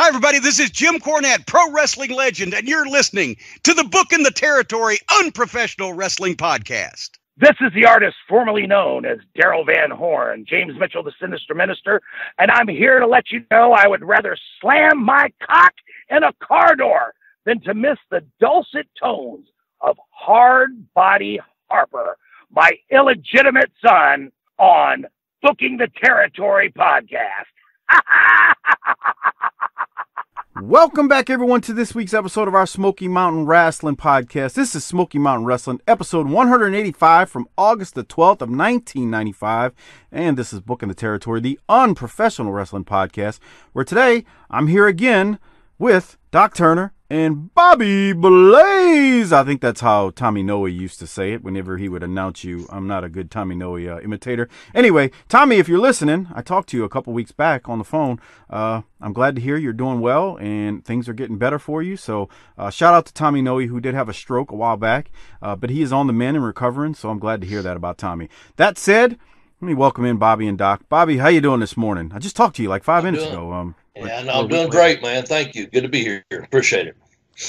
Hi, everybody. This is Jim Cornette, pro wrestling legend, and you're listening to the Book in the Territory Unprofessional Wrestling Podcast. This is the artist formerly known as Daryl Van Horn, James Mitchell, the Sinister Minister, and I'm here to let you know I would rather slam my cock in a car door than to miss the dulcet tones of Hardbody Harper, my illegitimate son, on Booking the Territory Podcast. Welcome back, everyone, to this week's episode of our Smoky Mountain Wrestling Podcast. This is Smoky Mountain Wrestling, episode 185 from August the 12th of 1995. And this is Booking the Territory, the Unprofessional Wrestling Podcast, where today I'm here again with Doc Turner and Bobby Blaze. I think that's how Tommy Noe used to say it whenever he would announce you. I'm not a good Tommy Noe imitator. Anyway, Tommy, if you're listening, I talked to you a couple weeks back on the phone. I'm glad to hear you're doing well and things are getting better for you. So shout out to Tommy Noe, who did have a stroke a while back, but he is on the mend and recovering. So I'm glad to hear that about Tommy. That said, let me welcome in Bobby and Doc. Bobby, how you doing this morning? I just talked to you like 5 minutes ago. I'm doing great, man. Thank you. Good to be here. Appreciate it.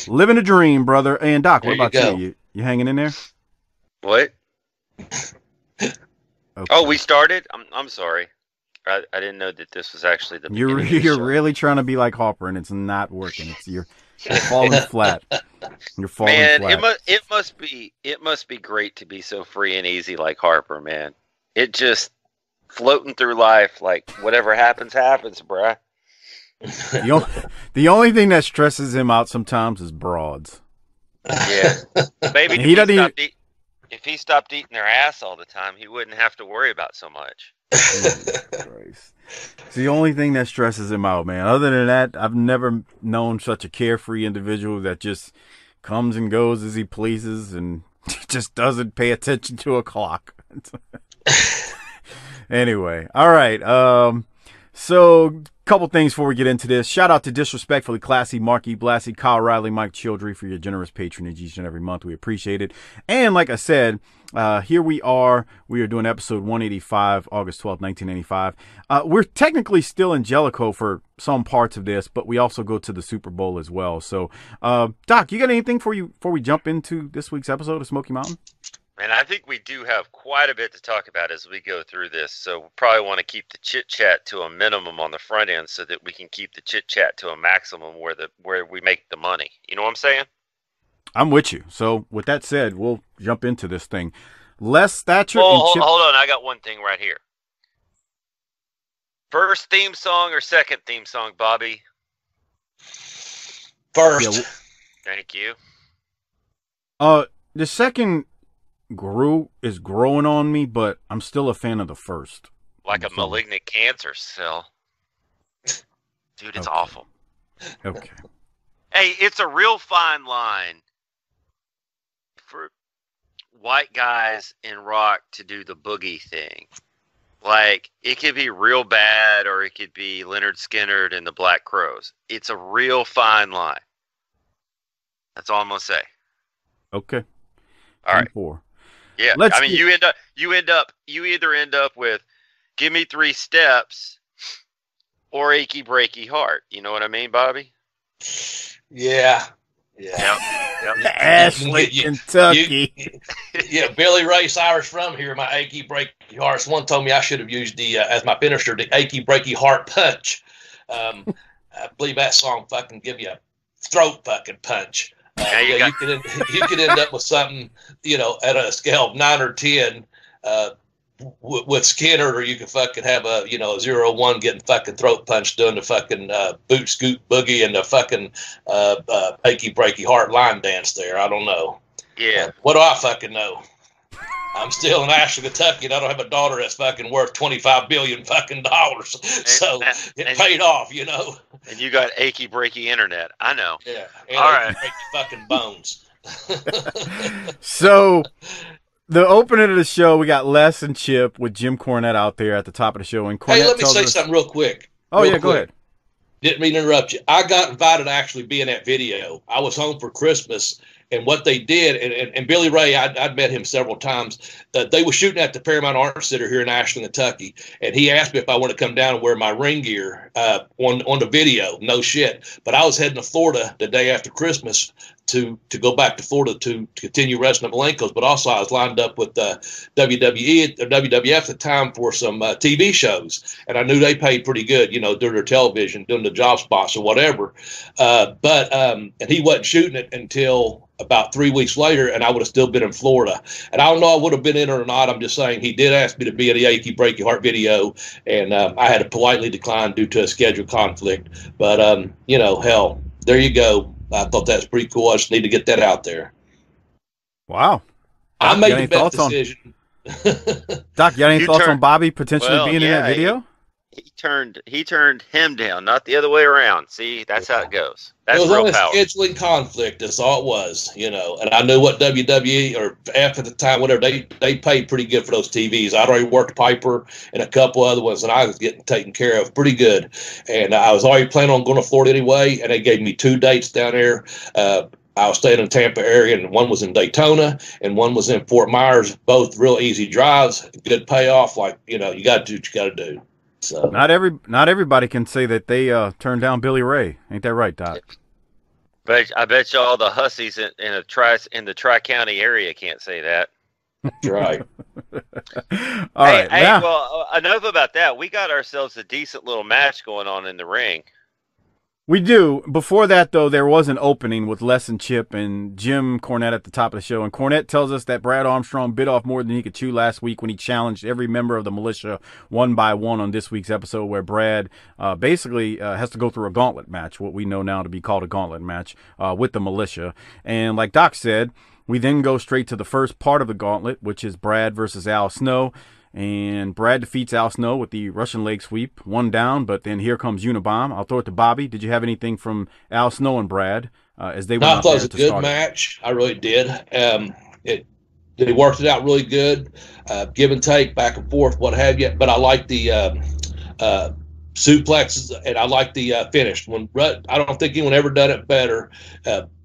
Living a dream, brother. And Doc, what about you? You hanging in there? What? Okay. Oh, we started? I'm sorry. I didn't know that this was actually the beginning. You're really trying to be like Harper, and it's not working. You're falling flat. You're falling flat. It must be great to be so free and easy like Harper, man. It just floating through life like whatever happens, happens, bruh. The only thing that stresses him out sometimes is broads. Yeah. Maybe if he stopped eating their ass all the time, he wouldn't have to worry about so much. Christ. It's the only thing that stresses him out, man. Other than that, I've never known such a carefree individual that just comes and goes as he pleases and just doesn't pay attention to a clock. Anyway, all right. So couple things before we get into this. Shout out to Disrespectfully Classy, Mark E. Blassie, Kyle Riley, Mike Childry for your generous patronage each and every month. We appreciate it. And like I said, here we are. We are doing episode 185, August 12th, 1995. We're technically still in Jellicoe for some parts of this, but we also go to the Super Bowl as well. So, Doc, you got anything before we jump into this week's episode of Smoky Mountain? And I think we do have quite a bit to talk about as we go through this, so we'll probably want to keep the chit-chat to a minimum on the front end so that we can keep the chit-chat to a maximum where we make the money. You know what I'm saying? I'm with you. So with that said, we'll jump into this thing. Les Thatcher hold on. I got one thing right here. First theme song or second theme song, Bobby? First. Yeah. Thank you. The second... is growing on me, but I'm still a fan of the first. Like a malignant cancer cell. Dude, it's awful. Okay. Hey, it's a real fine line for white guys in rock to do the boogie thing. Like, it could be real bad, or it could be Lynyrd Skynyrd and the Black Crowes. It's a real fine line. That's all I'm going to say. Okay. All right. Yeah, I mean, you either end up with "Give Me Three Steps" or "Achy Breaky Heart." You know what I mean, Bobby? Yeah. Yep. Ashley, Kentucky. Billy Ray Cyrus from here. My achy breaky heart. Someone told me I should have used the as my finisher, the achy breaky heart punch. I believe that song fucking give you a throat fucking punch. You could end up with something, you know, at a scale of 9 or 10 with Skinner, or you could fucking have a, you know, 0-1 getting fucking throat punched doing the fucking boot scoot boogie and the fucking achy breaky heart line dance there. I don't know. Yeah. What do I fucking know? I'm still in Ashland, Kentucky, and I don't have a daughter that's fucking worth $25 billion fucking dollars. It paid off, you know. And you got achy breaky internet. I know. Yeah. And all right. Fucking bones. So, the opening of the show, we got Les and Chip with Jim Cornette out there at the top of the show. And Cornette let me say something real quick. Go ahead. Didn't mean to interrupt you. I got invited to actually be in that video. I was home for Christmas. And what they did, and Billy Ray, I'd met him several times. They were shooting at the Paramount Arts Center here in Ashland, Kentucky, and he asked me if I wanted to come down and wear my ring gear on the video. No shit, but I was heading to Florida the day after Christmas to go back to Florida to continue wrestling at Malenko's. But also, I was lined up with WWE or WWF at the time for some TV shows, and I knew they paid pretty good, you know, doing their television, doing the job spots or whatever. And he wasn't shooting it until about 3 weeks later, and I would have still been in Florida. And I don't know I would have been in or not. I'm just saying he did ask me to be in the Achy Break Your Heart video, and I had to politely decline due to a schedule conflict. But, you know, hell, there you go. I thought that was pretty cool. I just need to get that out there. Wow. Doc, I made the best decision. Doc, you got any thoughts on Bobby potentially being in that video? He turned him down, not the other way around. See, that's how it goes. That's real power. It was only a scheduling conflict. That's all it was, you know. And I knew what WWE or F at the time, whatever, they paid pretty good for those TVs. I'd already worked Piper and a couple other ones, and I was getting taken care of pretty good. And I was already planning on going to Florida anyway, and they gave me 2 dates down there. I was staying in the Tampa area, and one was in Daytona, and one was in Fort Myers. Both real easy drives, good payoff. Like, you know, you got to do what you got to do. So. Not everybody can say that they turned down Billy Ray. Ain't that right, Doc? But I bet you all the hussies in the Tri-County area can't say that. That's right. All right. Hey, yeah. Well, enough about that. We got ourselves a decent little match going on in the ring. We do. Before that, though, there was an opening with Les and Chip and Jim Cornette at the top of the show. And Cornette tells us that Brad Armstrong bit off more than he could chew last week when he challenged every member of the militia one by one on this week's episode, where Brad basically has to go through a gauntlet match, what we know now to be called a gauntlet match, with the militia. And like Doc said, we then go straight to the first part of the gauntlet, which is Brad versus Al Snow. And Brad defeats Al Snow with the Russian leg sweep, one down, but then here comes Unabomb. I'll throw it to Bobby. Did you have anything from Al Snow and Brad as they went out there to start? I thought it was a good match. I really did. They worked it out really good, give and take, back and forth, what have you. But I like the suplexes, and I like the finish. I don't think anyone ever done it better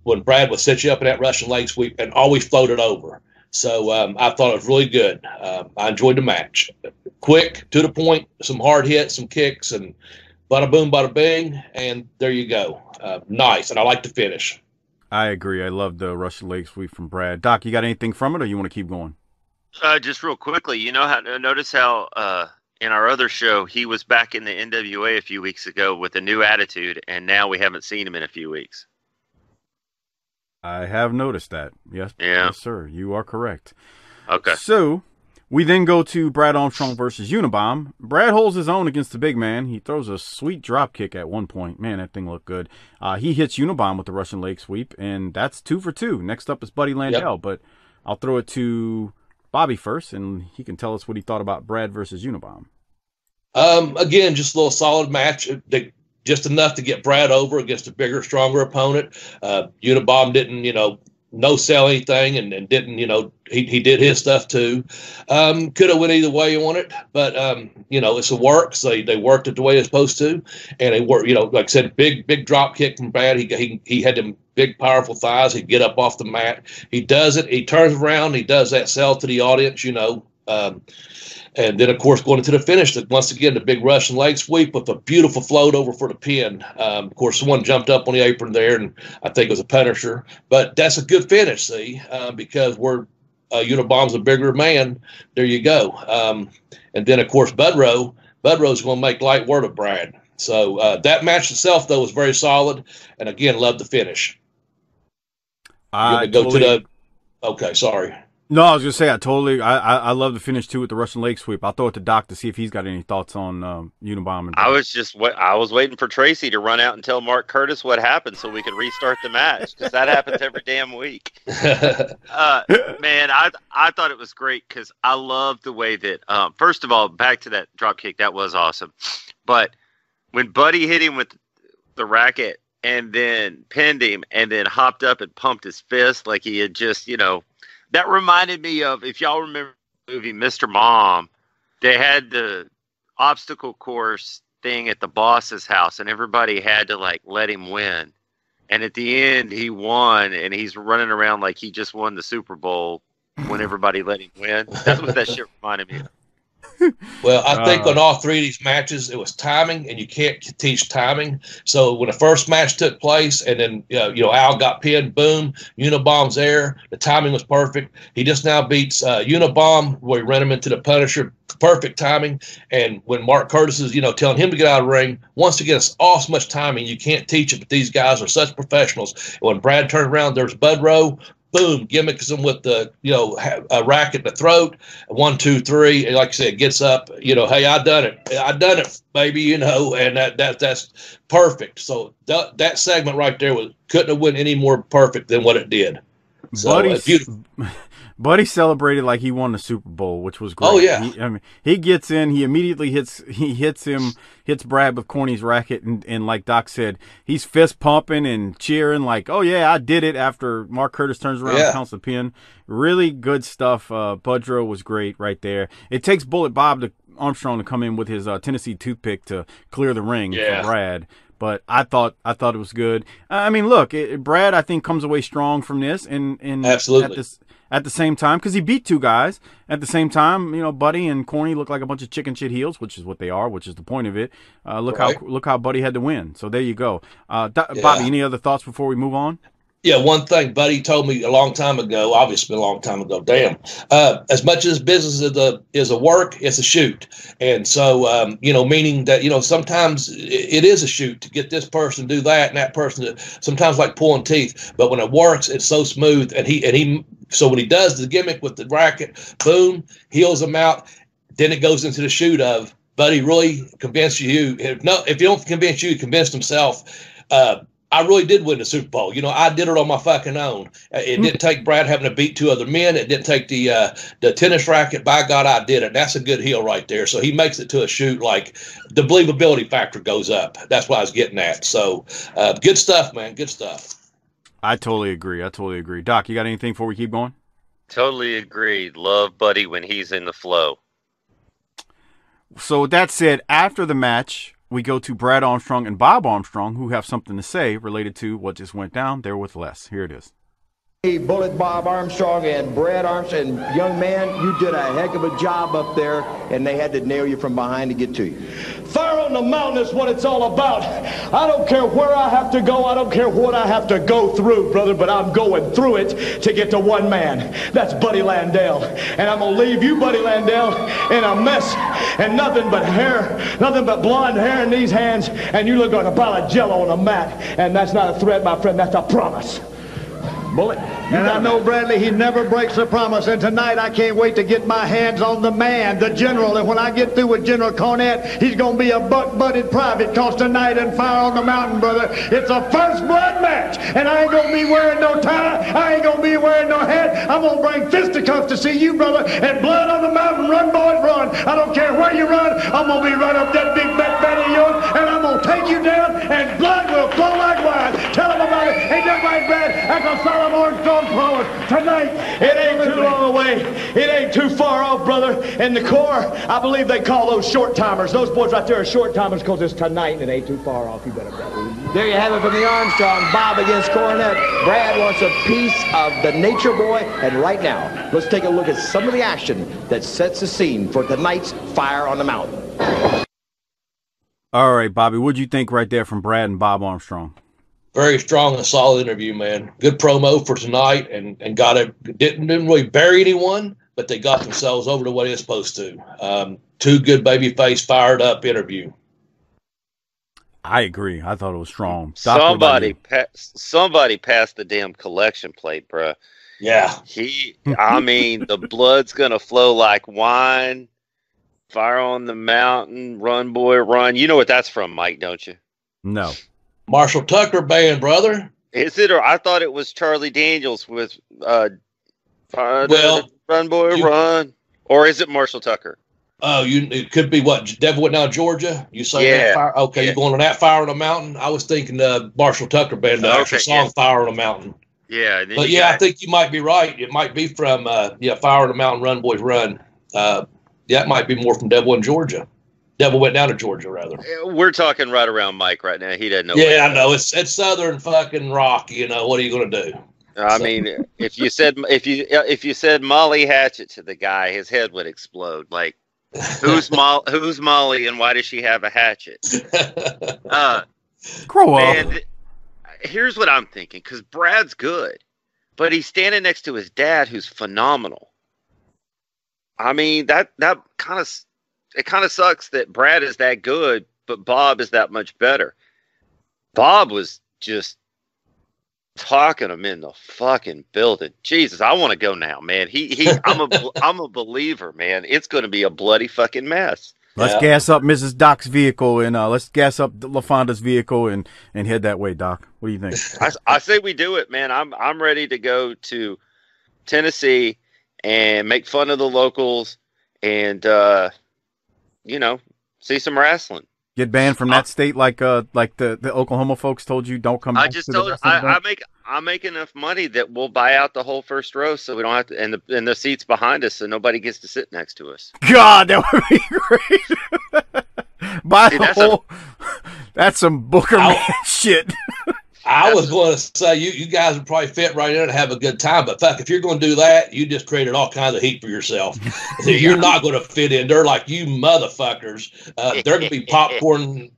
when Brad would set you up in that Russian leg sweep and always floated over. So I thought it was really good. I enjoyed the match. Quick, to the point, some hard hits, some kicks, and bada boom, bada bing, and there you go. Nice, and I like the finish. I agree. I love the Russian leg sweep from Brad. Doc, you got anything from it, or you want to keep going? Just real quickly, you know, notice how in our other show, he was back in the NWA a few weeks ago with a new attitude, and now we haven't seen him in a few weeks. I have noticed that. Yes, yeah. Yes, sir. You are correct. Okay. So we then go to Brad Armstrong versus Unabomb. Brad holds his own against the big man. He throws a sweet drop kick at one point. Man, that thing looked good. He hits Unabomb with the Russian leg sweep, and that's 2 for 2. Next up is Buddy Landel, but I'll throw it to Bobby first, and he can tell us what he thought about Brad versus Unabomb. Again, just a little solid match. Just enough to get Brad over against a bigger, stronger opponent. Unabomb didn't, you know, no sell anything and didn't, you know, he did his stuff too. Could have went either way on it, but, you know, it's a work. So they worked it the way they're supposed to. And they worked, you know, like I said, big drop kick from Brad. He had them big, powerful thighs. He'd get up off the mat. He does it. He turns around. He does that sell to the audience, you know. And then, of course, going into the finish, once again, the big Russian leg sweep with a beautiful float over for the pin. Of course, someone jumped up on the apron there, and I think it was a Punisher. But that's a good finish, see, because we're Unabomb's a bigger man. There you go. And then, of course, Budro's going to make light word of Brad. So that match itself, though, was very solid. And, again, loved the finish. Okay, sorry. No, I was going to say, I love the finish, too, with the Russian leg sweep. I'll throw it to Doc to see if he's got any thoughts on Unabomb. I was waiting for Tracy to run out and tell Mark Curtis what happened so we could restart the match, because that happens every damn week. Man, I thought it was great, because I love the way that, first of all, back to that drop kick, that was awesome. But when Buddy hit him with the racket and then pinned him and then hopped up and pumped his fist like he had just, you know, that reminded me of, if y'all remember the movie Mr. Mom, they had the obstacle course thing at the boss's house, and everybody had to, like, let him win. And at the end, he won, and he's running around like he just won the Super Bowl when everybody let him win. That's what that shit reminded me of. Well, I think on all three of these matches, it was timing, and you can't teach timing. So when the first match took place, and then Al got pinned, boom, Unabomb's there. The timing was perfect. He just now beats Unabomb, where he ran him into the Punisher. Perfect timing. And when Mark Curtis is, telling him to get out of the ring, once again, it's all so much timing. You can't teach it, but these guys are such professionals. When Brad turned around, there's Bud Rowe. Boom, gimmicks him with the, a rack at the throat. 1, 2, 3. And like I said, gets up, hey, I done it, baby, and that's perfect. So that segment right there couldn't have went any more perfect than what it did. So, beautiful. Buddy celebrated like he won the Super Bowl, which was great. Oh yeah, he gets in. He immediately hits Brad with Corny's racket, and like Doc said, he's fist pumping and cheering like, "Oh yeah, I did it!" After Mark Curtis turns around and counts the pin, really good stuff. Budrow was great right there. It takes Bullet Bob Armstrong to come in with his Tennessee toothpick to clear the ring for Brad. But I thought it was good. I mean, look, Brad, I think, comes away strong from this, and absolutely. At the same time, because he beat two guys. At the same time, Buddy and Corny look like a bunch of chicken shit heels, which is what they are, which is the point of it. Look how Buddy had to win. So there you go. Bobby, any other thoughts before we move on? Yeah, one thing Buddy told me a long time ago, obviously a long time ago, damn. As much as business is a work, it's a shoot. And so, meaning that, sometimes it is a shoot to get this person to do that and that person to, sometimes like pulling teeth. But when it works, it's so smooth. So when he does the gimmick with the racket, boom, heals him out. Then it goes into the shoot of Buddy really convinced you. If he don't convince you, he convinced himself. I really did win the Super Bowl. I did it on my fucking own. It didn't take Brad having to beat two other men. It didn't take the tennis racket. By God, I did it. That's a good heel right there. So he makes it to a shoot. Like, the believability factor goes up. That's what I was getting at. So good stuff, man. Good stuff. I totally agree. Doc, you got anything before we keep going? Totally agree. Love Buddy when he's in the flow. So with that said, after the match, we go to Brad Armstrong and Bob Armstrong, who have something to say related to what just went down there with Les. Here it is. Hey, Bullet Bob Armstrong and Brad Armstrong, and young man, you did a heck of a job up there, and they had to nail you from behind to get to you. Fire on the mountain is what it's all about. I don't care where I have to go. I don't care what I have to go through, brother, but I'm going through it to get to one man. That's Buddy Landel. And I'm going to leave you, Buddy Landel, in a mess and nothing but hair, nothing but blonde hair in these hands, and you look like a pile of jello on a mat. And that's not a threat, my friend. That's a promise. Bullet. And I know, Bradley, he never breaks a promise. And tonight, I can't wait to get my hands on the man, the general. And when I get through with General Cornette, he's going to be a buck-butted private. Cause tonight in Fire on the Mountain, brother, it's a first blood match. And I ain't going to be wearing no tie. I ain't going to be wearing no hat. I'm going to bring fisticuffs to see you, brother. And blood on the mountain, run, boys, run. I don't care where you run. I'm going to be right up that big fat belly of yours. And I'm going to take you down, and blood will flow like wine. Tell him about it. Ain't that right, Brad? That's a solemn orange dog. Tonight, it ain't too long away. It ain't too far off, brother. And the Corps, I believe they call those short timers. Those boys right there are short timers because it's tonight and it ain't too far off. You better bet. There you have it from the Armstrong. Bob against Cornette. Brad wants a piece of the Nature Boy. And right now, let's take a look at some of the action that sets the scene for tonight's Fire on the Mountain. All right, Bobby, what'd you think right there from Brad and Bob Armstrong? Very strong and solid interview, man. Good promo for tonight, and didn't really bury anyone, but they got themselves over to what it's supposed to. Two good babyface, fired up interview. I agree. I thought it was strong. Stop somebody passed the damn collection plate, bro. Yeah, I mean, the blood's gonna flow like wine. Fire on the mountain, run, boy, run. You know what that's from, Mike? Don't you? No. Marshall Tucker Band, brother. Is it? Or I thought it was Charlie Daniels with Run Boy Run. Or is it Marshall Tucker? Oh, it could be what? Devilwood Now, Georgia? You say that fire? Okay, yeah. You're going on that Fire on the Mountain? I was thinking Marshall Tucker Band, the actual song Fire on the Mountain. Yeah. But yeah, I think you might be right. It might be from Fire on the Mountain, Run Boys Run. That might be more from Devilwood, Georgia. Never went down to Georgia, rather. We're talking right around Mike right now. He doesn't know. Yeah, I know. It's southern fucking rock. You know, what are you going to do? I mean, if you said Molly Hatchet to the guy, his head would explode. Like, who's Molly, and why does she have a hatchet? Grow up. Here's what I'm thinking, because Brad's good, but he's standing next to his dad, who's phenomenal. I mean, that kind of it kind of sucks that Brad is that good, but Bob is that much better. Bob was just talking him in the fucking building. Jesus, I want to go now, man. I'm a believer, man. It's going to be a bloody fucking mess. Let's gas up Mrs. Doc's vehicle, and let's gas up LaFonda's vehicle and head that way, Doc. What do you think? I say we do it, man. I'm ready to go to Tennessee and make fun of the locals and you know, see some wrestling. Get banned from that state, like the Oklahoma folks told you don't come. I just told you, I make enough money that we'll buy out the whole first row, so we don't have to, and the seats behind us, so nobody gets to sit next to us. God, that would be great. That's some Booker Man shit. I was going to say you guys would probably fit right in and have a good time, but fuck, if you're going to do that, you just created all kinds of heat for yourself. You're not going to fit in. They're like, you motherfuckers. They're going to be popcorn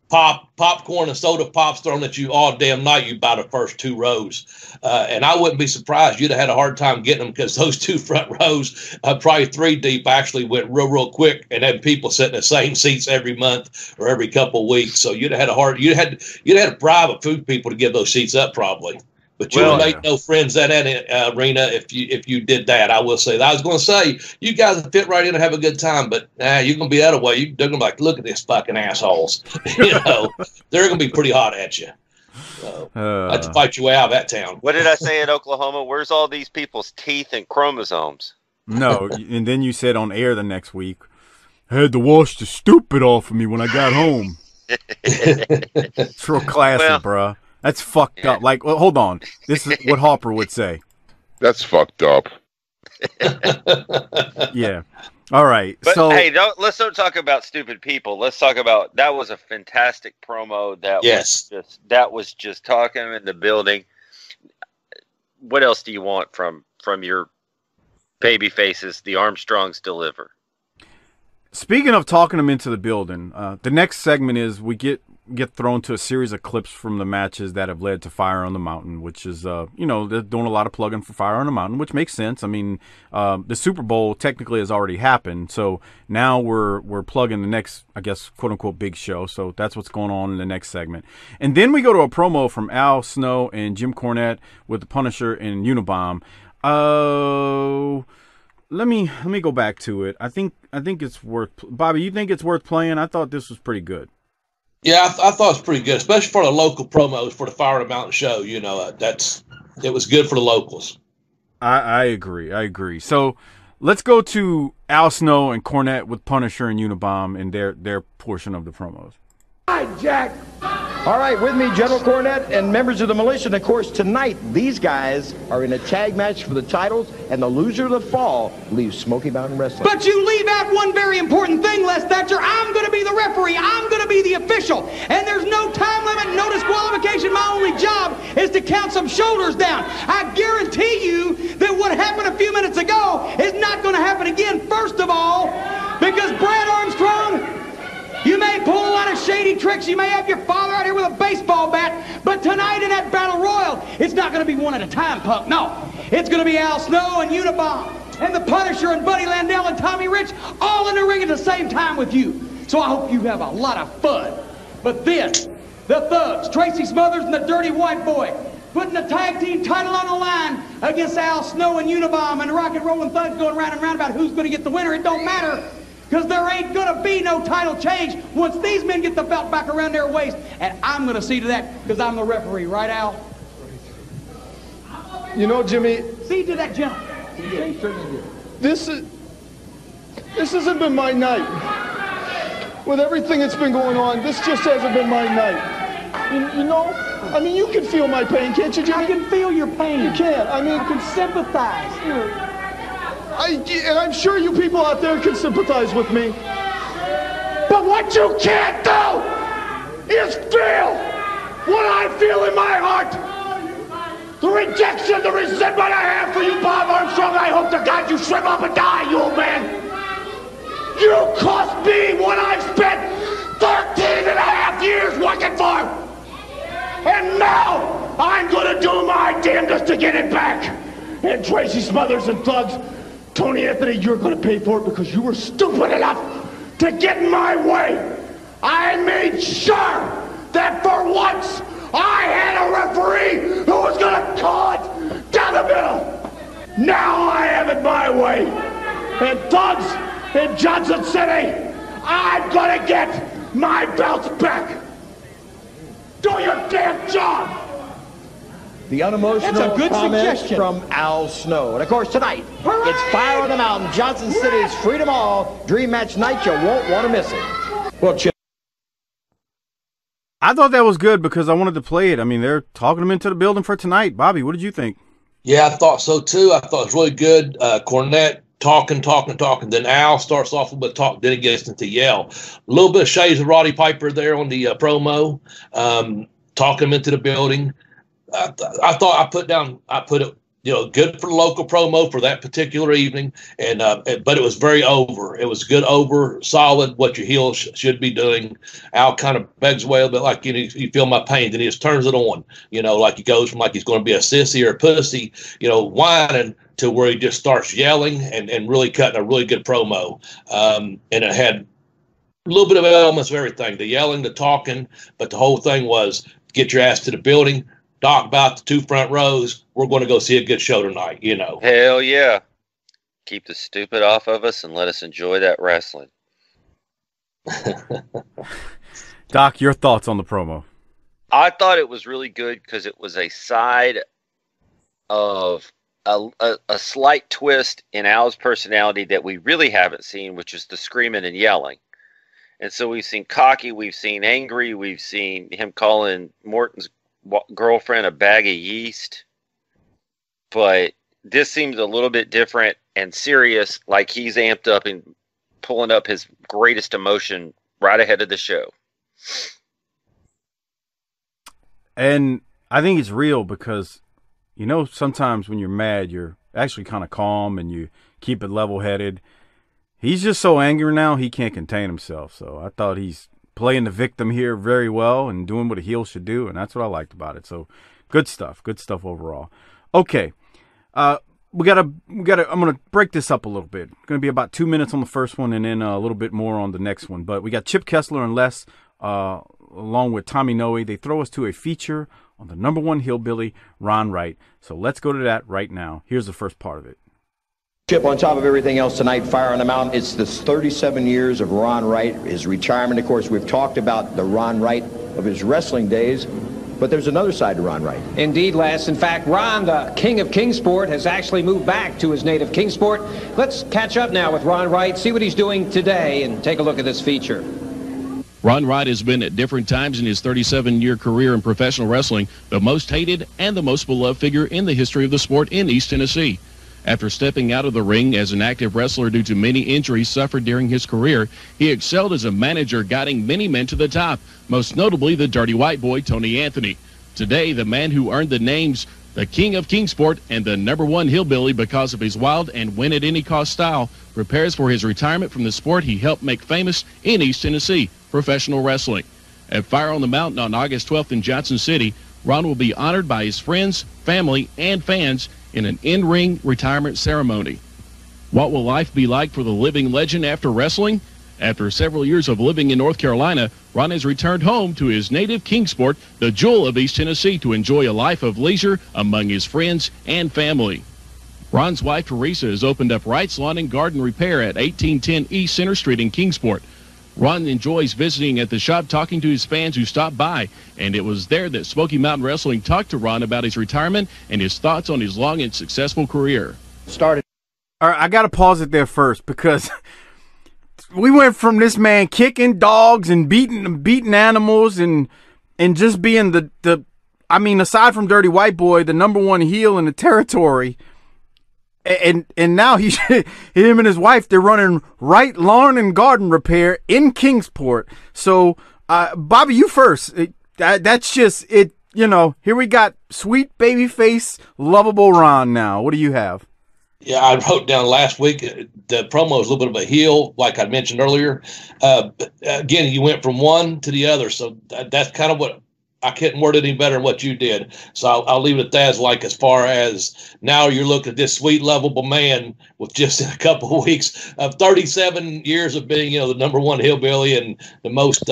and soda pops thrown at you all damn night. You buy the first two rows, and I wouldn't be surprised you'd have had a hard time getting them, because those two front rows, probably three deep, actually went real quick, and had people sitting in the same seats every month or every couple of weeks. So you'd have had to bribe a food people to give those seats up, probably. But you would make no friends at that arena if you did that. I will say that. I was going to say, you guys fit right in and have a good time, but you're going to be out of the way. They're going to be like, look at these fucking assholes. You know, they're going to be pretty hot at you. So, I had to fight your way out of that town. What did I say in Oklahoma? Where's all these people's teeth and chromosomes? No, and then you said on air the next week, I had to wash the stupid off of me when I got home. It's real classy, bruh. That's fucked up. Like, well, hold on. This is what Harper would say. That's fucked up. Yeah. All right. But so, hey, let's not talk about stupid people. Let's talk about, that was a fantastic promo. That was just talking in the building. What else do you want from your baby faces? The Armstrongs deliver. Speaking of talking them into the building, the next segment is we get thrown to a series of clips from the matches that have led to Fire on the Mountain, which is, you know, they're doing a lot of plugging for Fire on the Mountain, which makes sense. I mean, the Super Bowl technically has already happened, so now we're plugging the next, I guess, quote-unquote big show, so that's what's going on in the next segment. And then we go to a promo from Al Snow and Jim Cornette with the Punisher and Unabomb. Let me go back to it. I think it's worth, Bobby, you think it's worth playing? I thought this was pretty good. Yeah, I thought it was pretty good, especially for the local promos for the Fire on the Mountain show. You know, it was good for the locals. I agree. So let's go to Al Snow and Cornette with Punisher and Unabomb and their portion of the promos. Hi, Jack. All right, with me, General Cornette and members of the militia. And, of course, tonight, these guys are in a tag match for the titles, and the loser of the fall leaves Smoky Mountain Wrestling. But you leave out one very important thing, Les Thatcher. I'm going to be the referee. I'm going to be the official. And there's no time limit, no disqualification. My only job is to count some shoulders down. I guarantee you that what happened a few minutes ago is not going to happen again, first of all, because Brad Armstrong... You may pull a lot of shady tricks. You may have your father out here with a baseball bat. But tonight in that battle royal, it's not going to be one at a time, punk. No, it's going to be Al Snow and Unabomb and the Punisher and Buddy Landel and Tommy Rich all in the ring at the same time with you. So I hope you have a lot of fun. But this, the Thugs, Tracy Smothers and the Dirty White Boy, putting the tag team title on the line against Al Snow and Unabomb and the Rock and Rollin' Thugs going round and round about who's going to get the winner. It don't matter. Because there ain't going to be no title change once these men get the belt back around their waist. And I'm going to see to that because I'm the referee. Right, Al? You know, Jimmy... See to that, gentleman. This hasn't been my night. With everything that's been going on, this just hasn't been my night. You know, I mean, you can feel my pain, can't you, Jimmy? I can feel your pain. You can. I mean... I can sympathize. And I'm sure you people out there can sympathize with me. But what you can't do is feel what I feel in my heart. The rejection, the resentment I have for you, Bob Armstrong. I hope to God you shrimp up and die, you old man. You cost me what I've spent 13 and a half years working for. And now I'm going to do my damnedest to get it back. And Tracy Smothers and thugs, Tony Anthony, you're going to pay for it because you were stupid enough to get in my way. I made sure that for once I had a referee who was going to call it down the middle. Now I have it my way. And thugs in Johnson City, I'm going to get my belts back. Do your damn job. The unemotional comments from Al Snow. And of course tonight, hooray! It's Fire on the Mountain, Johnson City's Freedom Hall, Dream Match Night. You won't want to miss it. Well, Chip. I thought that was good because I wanted to play it. I mean, they're talking them into the building for tonight. Bobby, what did you think? Yeah, I thought so too. I thought it was really good. Cornette talking. Then Al starts off a little bit talk, then it gets into yell. A little bit of shades of Roddy Piper there on the promo, talking them into the building. I put it, you know, good for the local promo for that particular evening, and but it was very over. It was good over, solid, what your heel should be doing. Al kind of begs away a little bit, like, you know, you feel my pain, then he just turns it on, you know, like he goes from like he's going to be a sissy or a pussy, you know, whining, to where he just starts yelling and really cutting a really good promo. And it had a little bit of elements of everything, the yelling, the talking, but the whole thing was get your ass to the building, Doc about the two front rows. We're going to go see a good show tonight, you know. Hell yeah. Keep the stupid off of us and let us enjoy that wrestling. Doc, your thoughts on the promo? I thought it was really good because it was a side of a slight twist in Al's personality that we really haven't seen, which is the screaming and yelling. And so we've seen cocky, we've seen angry, we've seen him calling Morton's girlfriend a bag of yeast, but this seems a little bit different and serious, like he's amped up and pulling up his greatest emotion right ahead of the show. And I think it's real because, you know, sometimes when you're mad, you're actually kind of calm and you keep it level-headed. He's just so angry now, he can't contain himself. So I thought he's playing the victim here very well and doing what a heel should do, and that's what I liked about it. So good stuff overall. Okay, we gotta I'm gonna break this up a little bit. It's gonna be about 2 minutes on the first one and then a little bit more on the next one, but we got Chip Kessler and Les along with Tommy Noe. They throw us to a feature on the number one hillbilly, Ron Wright. So let's go to that right now. Here's the first part of it. Chip, on top of everything else tonight, Fire on the Mountain, it's the 37 years of Ron Wright, his retirement. Of course, we've talked about the Ron Wright of his wrestling days, but there's another side to Ron Wright. Indeed, Les. In fact, Ron, the king of Kingsport, has actually moved back to his native Kingsport. Let's catch up now with Ron Wright, see what he's doing today, and take a look at this feature. Ron Wright has been at different times in his 37-year career in professional wrestling, the most hated and the most beloved figure in the history of the sport in East Tennessee. After stepping out of the ring as an active wrestler due to many injuries suffered during his career, he excelled as a manager, guiding many men to the top, most notably the Dirty White Boy, Tony Anthony. Today, the man who earned the names the King of Kingsport and the number one hillbilly because of his wild and win-at-any-cost style prepares for his retirement from the sport he helped make famous in East Tennessee, professional wrestling. At Fire on the Mountain on August 12th in Johnson City, Ron will be honored by his friends, family, and fans in an in-ring retirement ceremony. What will life be like for the living legend after wrestling? After several years of living in North Carolina, Ron has returned home to his native Kingsport, the jewel of East Tennessee, to enjoy a life of leisure among his friends and family. Ron's wife, Teresa, has opened up Wright's Lawn and Garden Repair at 1810 East Center Street in Kingsport. Ron enjoys visiting at the shop, talking to his fans who stopped by, and it was there that Smoky Mountain Wrestling talked to Ron about his retirement and his thoughts on his long and successful career. All right, I got to pause it there first because we went from this man kicking dogs and beating animals and just being the aside from Dirty White Boy, the number one heel in the territory, And now him and his wife, they're running Wright Lawn and Garden Repair in Kingsport. So, Bobby, you first. That's just it. You know, here we got sweet baby face, lovable Ron now. What do you have? Yeah, I wrote down last week, the promo is a little bit of a heel, like I mentioned earlier. Again, you went from one to the other. So that's kind of what I couldn't word it any better than what you did. So I'll leave it at that, as far as now you're looking at this sweet, lovable man with just a couple of weeks of 37 years of being, you know, the number one hillbilly and the most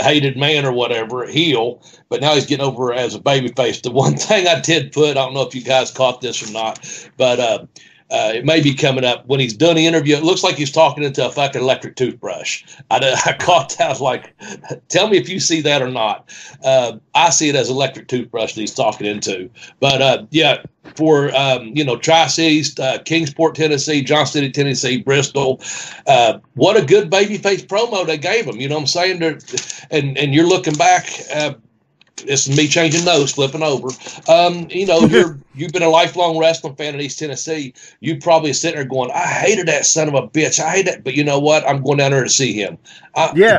hated man or whatever, heel. But now he's getting over as a babyface. The one thing I did put, I don't know if you guys caught this or not, but it may be coming up when he's done the interview. It looks like he's talking into a fucking electric toothbrush. I caught that. I was like, tell me if you see that or not. I see it as electric toothbrush that he's talking into. But yeah, for, you know, Tri-Cities, Kingsport, Tennessee, Johnson City, Tennessee, Bristol. What a good babyface promo they gave him. You know what I'm saying? And you're looking back. This is me changing notes, flipping over. You know, you've been a lifelong wrestling fan in East Tennessee. You probably sitting there going, I hated that son of a bitch. I hate that. But you know what? I'm going down there to see him.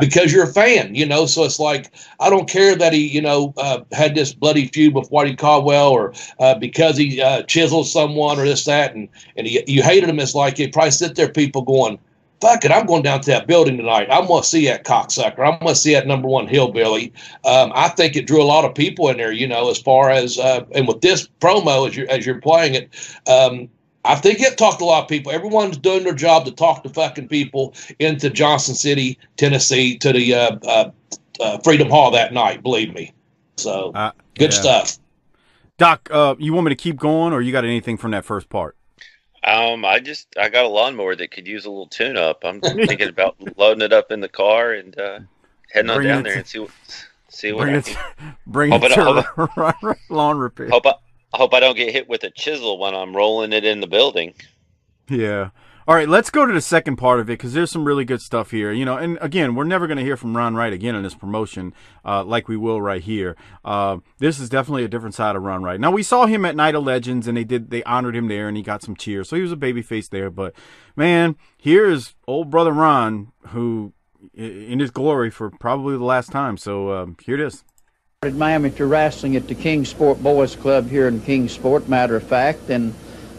Because you're a fan, you know. So it's like, I don't care that he, you know, had this bloody feud with Whitey Caldwell or because he chiseled someone or this, that. And you hated him. It's like, you probably sit there, people going, fuck it, I'm going down to that building tonight. I'm going to see that cocksucker. I'm going to see that number one hillbilly. I think it drew a lot of people in there, you know, as far as, and with this promo, as you're playing it, I think it talked a lot of people. Everyone's doing their job to talk to fucking people into Johnson City, Tennessee, to the Freedom Hall that night, believe me. So, good stuff. Doc, you want me to keep going, or you got anything from that first part? I got a lawnmower that could use a little tune up. I'm thinking about loading it up in the car and heading on down there and see what happens. Bring it to lawn repair. I hope I don't get hit with a chisel when I'm rolling it in the building. Yeah. All right, let's go to the second part of it because there's some really good stuff here. You know, and again, we're never going to hear from Ron Wright again in this promotion like we will right here. This is definitely a different side of Ron Wright. Now, we saw him at Night of Legends, and they honored him there, and he got some cheers. So he was a babyface there. But, man, here's old brother Ron, who in his glory for probably the last time. So here it is. I started my amateur wrestling at the Kingsport Boys Club here in Kingsport, matter of fact, and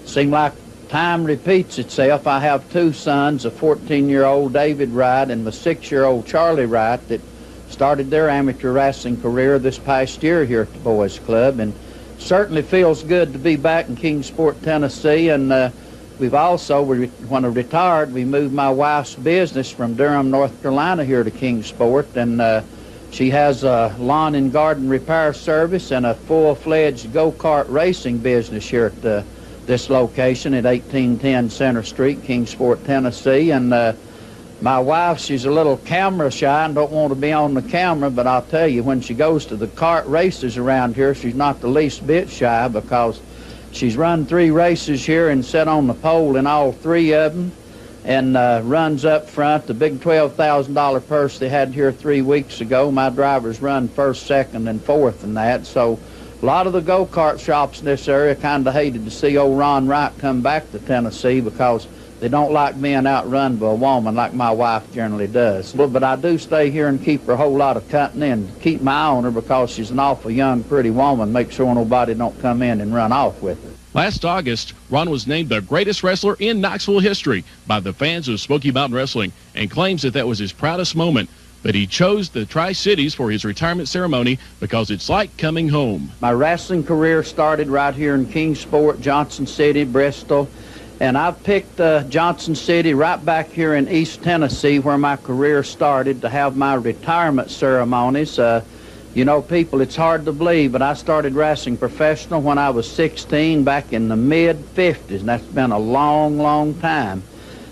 seemed like time repeats itself. I have two sons, a 14-year-old David Wright and my 6-year-old Charlie Wright, that started their amateur wrestling career this past year here at the Boys Club, and certainly feels good to be back in Kingsport, Tennessee. And when I retired, we moved my wife's business from Durham, North Carolina here to Kingsport, and she has a lawn and garden repair service and a full-fledged go-kart racing business here at the this location at 1810 Center Street, Kingsport, Tennessee. And my wife, she's a little camera shy and don't want to be on the camera, but I'll tell you, when she goes to the kart races around here, she's not the least bit shy, because she's run 3 races here and sat on the pole in all 3 of them, and runs up front. The big $12,000 purse they had here 3 weeks ago, my drivers run 1st, 2nd, and 4th in that. So a lot of the go-kart shops in this area kind of hated to see old Ron Wright come back to Tennessee, because they don't like being outrun by a woman like my wife generally does. But I do stay here and keep her a whole lot of company and keep my eye on her, because she's an awful young, pretty woman. Make sure nobody don't come in and run off with her. Last August, Ron was named the greatest wrestler in Knoxville history by the fans of Smoky Mountain Wrestling, and claims that was his proudest moment. But he chose the Tri-Cities for his retirement ceremony because it's like coming home. My wrestling career started right here in Kingsport, Johnson City, Bristol, and I picked Johnson City right back here in East Tennessee, where my career started, to have my retirement ceremonies. You know, people, it's hard to believe, but I started wrestling professional when I was 16 back in the mid-50s, and that's been a long, long time.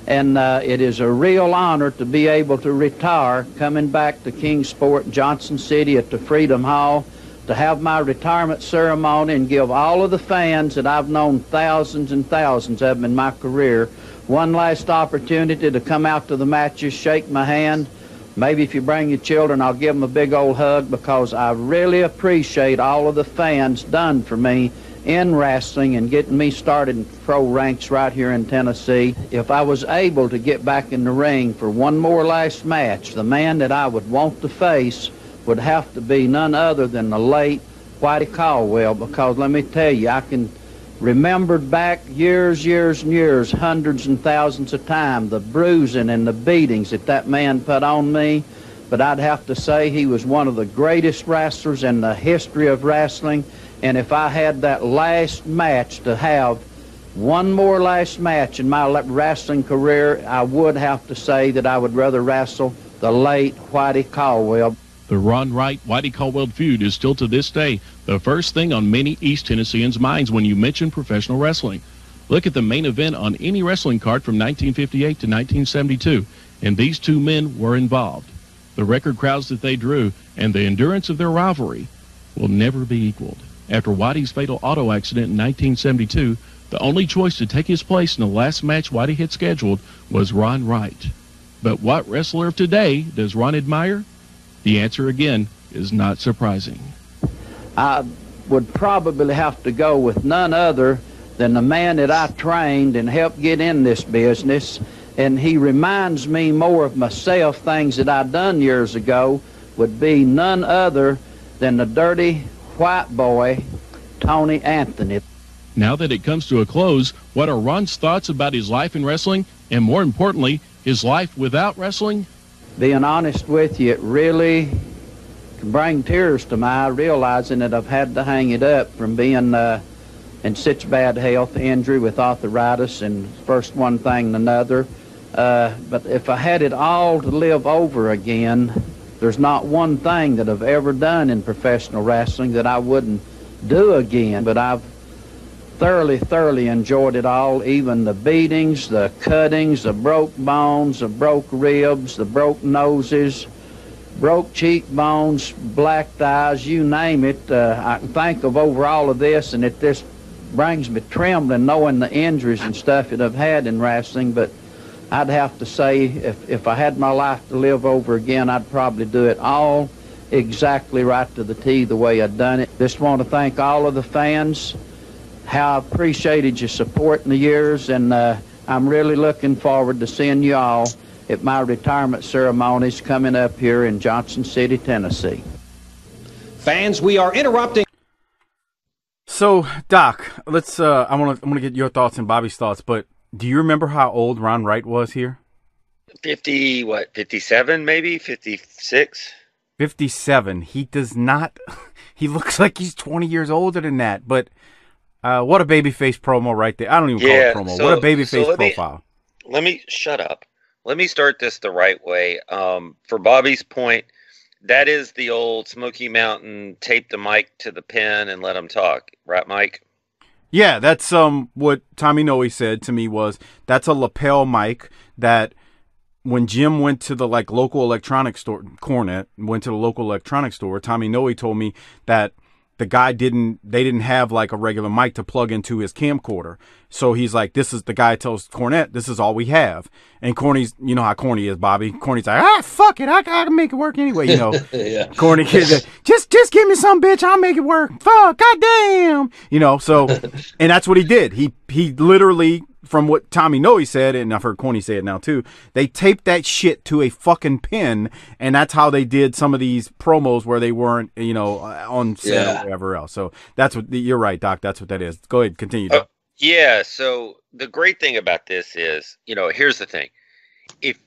And it is a real honor to be able to retire, coming back to Kingsport, Johnson City at the Freedom Hall, to have my retirement ceremony and give all of the fans that I've known, thousands and thousands of them in my career, one last opportunity to come out to the matches, shake my hand. Maybe if you bring your children, I'll give them a big old hug, because I really appreciate all of the fans done for me in wrestling and getting me started in pro ranks right here in Tennessee. If I was able to get back in the ring for one more last match, the man that I would want to face would have to be none other than the late Whitey Caldwell, because let me tell you, I can remember back years, hundreds and thousands of times, the bruising and the beatings that that man put on me. But I'd have to say he was one of the greatest wrestlers in the history of wrestling. And if I had that last match, to have one more last match in my wrestling career, I would have to say that I would rather wrestle the late Whitey Caldwell. The Ron Wright-Whitey Caldwell feud is still to this day the first thing on many East Tennesseans' minds when you mention professional wrestling. Look at the main event on any wrestling card from 1958 to 1972, and these two men were involved. The record crowds that they drew and the endurance of their rivalry will never be equaled. After Whitey's fatal auto accident in 1972, the only choice to take his place in the last match Whitey had scheduled was Ron Wright. But what wrestler of today does Ron admire? The answer, again, is not surprising. I would probably have to go with none other than the man that I trained and helped get in this business. And he reminds me more of myself, things that I done years ago, would be none other than the Dirty White Boy, Tony Anthony. Now that it comes to a close, what are Ron's thoughts about his life in wrestling, and more importantly, his life without wrestling? Being honest with you, it really can bring tears to my eye, realizing that I've had to hang it up from being in such bad health, injury with arthritis, and first one thing and another. But if I had it all to live over again, there's not one thing that I've ever done in professional wrestling that I wouldn't do again. But I've thoroughly enjoyed it all, even the beatings, the cuttings, the broke bones, the broke ribs, the broke noses, broke cheekbones, blacked eyes, you name it. I can think of over all of this, and it just brings me trembling knowing the injuries and stuff that I've had in wrestling. But I'd have to say, if I had my life to live over again, I'd probably do it all exactly right to the T the way I'd done it. Just want to thank all of the fans, how I appreciated your support in the years, and I'm really looking forward to seeing you all at my retirement ceremonies coming up here in Johnson City, Tennessee. Fans, we are interrupting. So, Doc, let's I want to get your thoughts and Bobby's thoughts, but do you remember how old Ron Wright was here? 57 maybe? 56? 57. He does not he looks like he's 20 years older than that, but what a babyface promo right there. I don't even call it promo. What a babyface profile. Let me shut up. Let me start this the right way. For Bobby's point, that is the old Smoky Mountain tape the mic to the pen and let him talk. Right, Mike? Yeah, that's what Tommy Noe said to me was, that's a lapel mic that when Jim went to the local electronics store, Cornette went to the local electronics store, Tommy Noe told me that the guy didn't have a regular mic to plug into his camcorder. So he's like, this is, the guy tells Cornette, this is all we have. And Corny's, you know how Corny is, Bobby. Corny's like, fuck it. I can make it work anyway. You know, yeah. Corny kids, like, just give me some bitch. I'll make it work. Fuck, goddamn. You know, so, and that's what he did. He literally, from what Tommy Noe said, and I've heard Corny say it now too, they taped that shit to a fucking pin, and that's how they did some of these promos where they weren't, you know, on set or whatever else. So that's what, you're right, Doc, that's what that is. Go ahead, continue, Doc. Yeah, so the great thing about this is, you know, here's the thing. If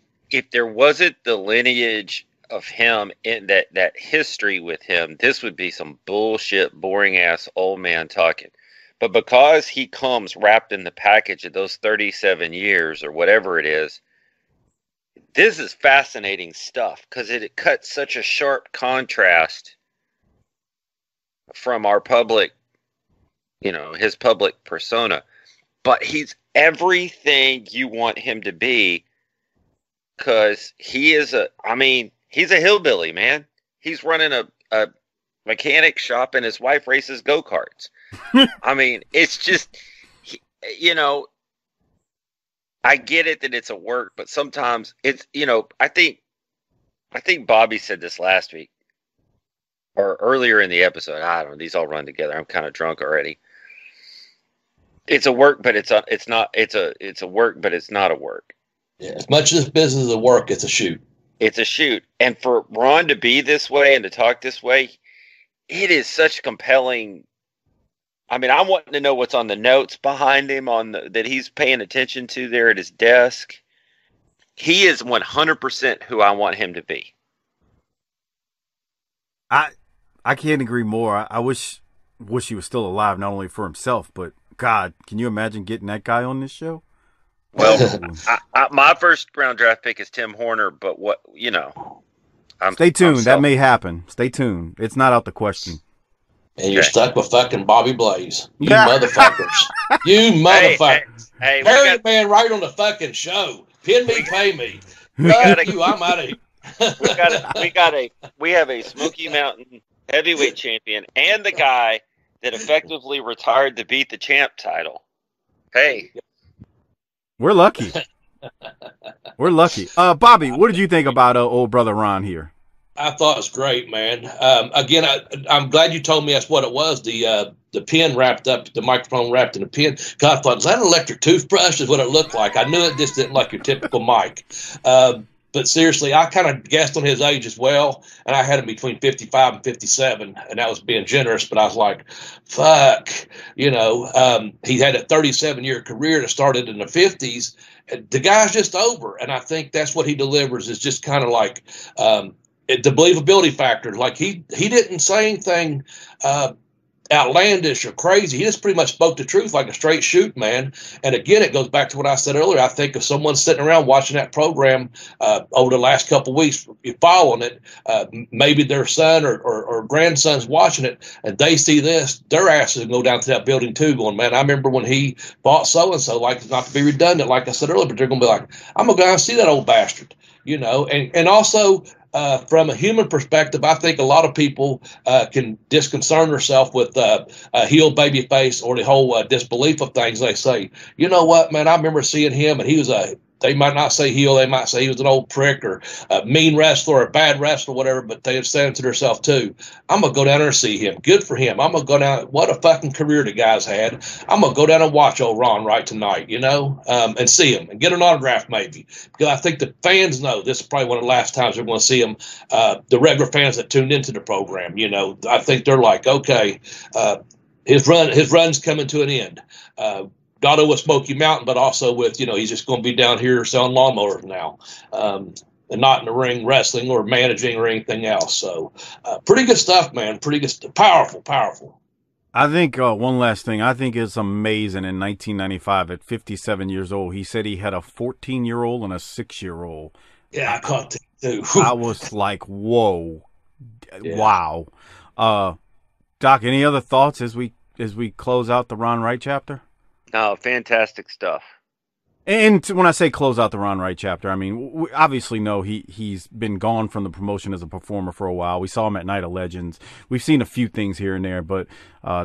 there wasn't the lineage of him in that history with him, this would be some bullshit, boring-ass old man talking. But because he comes wrapped in the package of those 37 years or whatever it is, this is fascinating stuff because it cuts such a sharp contrast from our public, you know, his public persona. But he's everything you want him to be because he is he's a hillbilly, man. He's running a mechanic shop and his wife races go-karts. I mean, it's just, you know, I get it that it's a work, but sometimes it's, you know, I think Bobby said this last week or earlier in the episode. I don't know. These all run together. I'm kind of drunk already. It's a work, but it's not a work. Yeah, as much as business is a work, it's a shoot. It's a shoot. And for Ron to be this way and to talk this way, it is such compelling. I mean, I'm wanting to know what's on the notes behind him that he's paying attention to there at his desk. He is 100% who I want him to be. I can't agree more. I wish he was still alive, not only for himself, but God, can you imagine getting that guy on this show? Well, my first round draft pick is Tim Horner, but what, you know. Stay tuned. That may happen. Stay tuned. It's not out the question. And you're stuck with fucking Bobby Blaze. You motherfuckers. You motherfuckers. Hey, Harry, man, right on the fucking show. Pin me, pay me. I'm out of here. We have a Smoky Mountain heavyweight champion and the guy that effectively retired to beat the champ title. Hey. We're lucky. We're lucky. Bobby, what did you think about old brother Ron here? I thought it was great, man. Again, I'm glad you told me that's what it was. The pen wrapped up, the microphone wrapped in a pen. God, I thought, is that an electric toothbrush? Is what it looked like. I knew it just didn't like your typical mic. But seriously, I kind of guessed on his age as well, and I had him between 55 and 57, and that was being generous, but I was like, fuck, you know, he had a 37-year career that started in the 50s. The guy's just over, and I think that's what he delivers is just kind of like the believability factor. Like, he didn't say anything outlandish or crazy. He just pretty much spoke the truth like a straight shoot, man. And again, it goes back to what I said earlier. I think if someone's sitting around watching that program over the last couple of weeks, following it, maybe their son or grandson's watching it, and they see this, their asses go down to that building too going, man, I remember when he bought so-and-so, like, not to be redundant, like I said earlier, but they're going to be like, I'm going to go and see that old bastard, you know. And also, from a human perspective, I think a lot of people can disconcern herself with a heel baby face or the whole disbelief of things. They say, you know what, man, I remember seeing him and he was they might not say heel, they might say he was an old prick or a mean wrestler or a bad wrestler or whatever, but they have said to themselves too, I'm going to go down there and see him. Good for him. I'm going to go down. What a fucking career the guy's had. I'm going to go down and watch old Ron Wright tonight, you know, and see him and get an autograph maybe. Because I think the fans know this is probably one of the last times they're going to see him. The regular fans that tuned into the program, you know, I think they're like, okay, his run's coming to an end. Not only with Smoky Mountain, but also with, you know, he's just going to be down here selling lawnmowers now and not in the ring wrestling or managing or anything else. So pretty good stuff, man. Pretty good stuff. Powerful, powerful. I think one last thing. I think it's amazing in 1995 at 57 years old, he said he had a 14-year-old and a 6-year-old. Yeah, I caught that too. I was like, whoa, yeah. Wow. Doc, any other thoughts as we close out the Ron Wright chapter? Oh, fantastic stuff. And when I say close out the Ron Wright chapter, I mean, we obviously know he's been gone from the promotion as a performer for a while. We saw him at Night of Legends. We've seen a few things here and there, but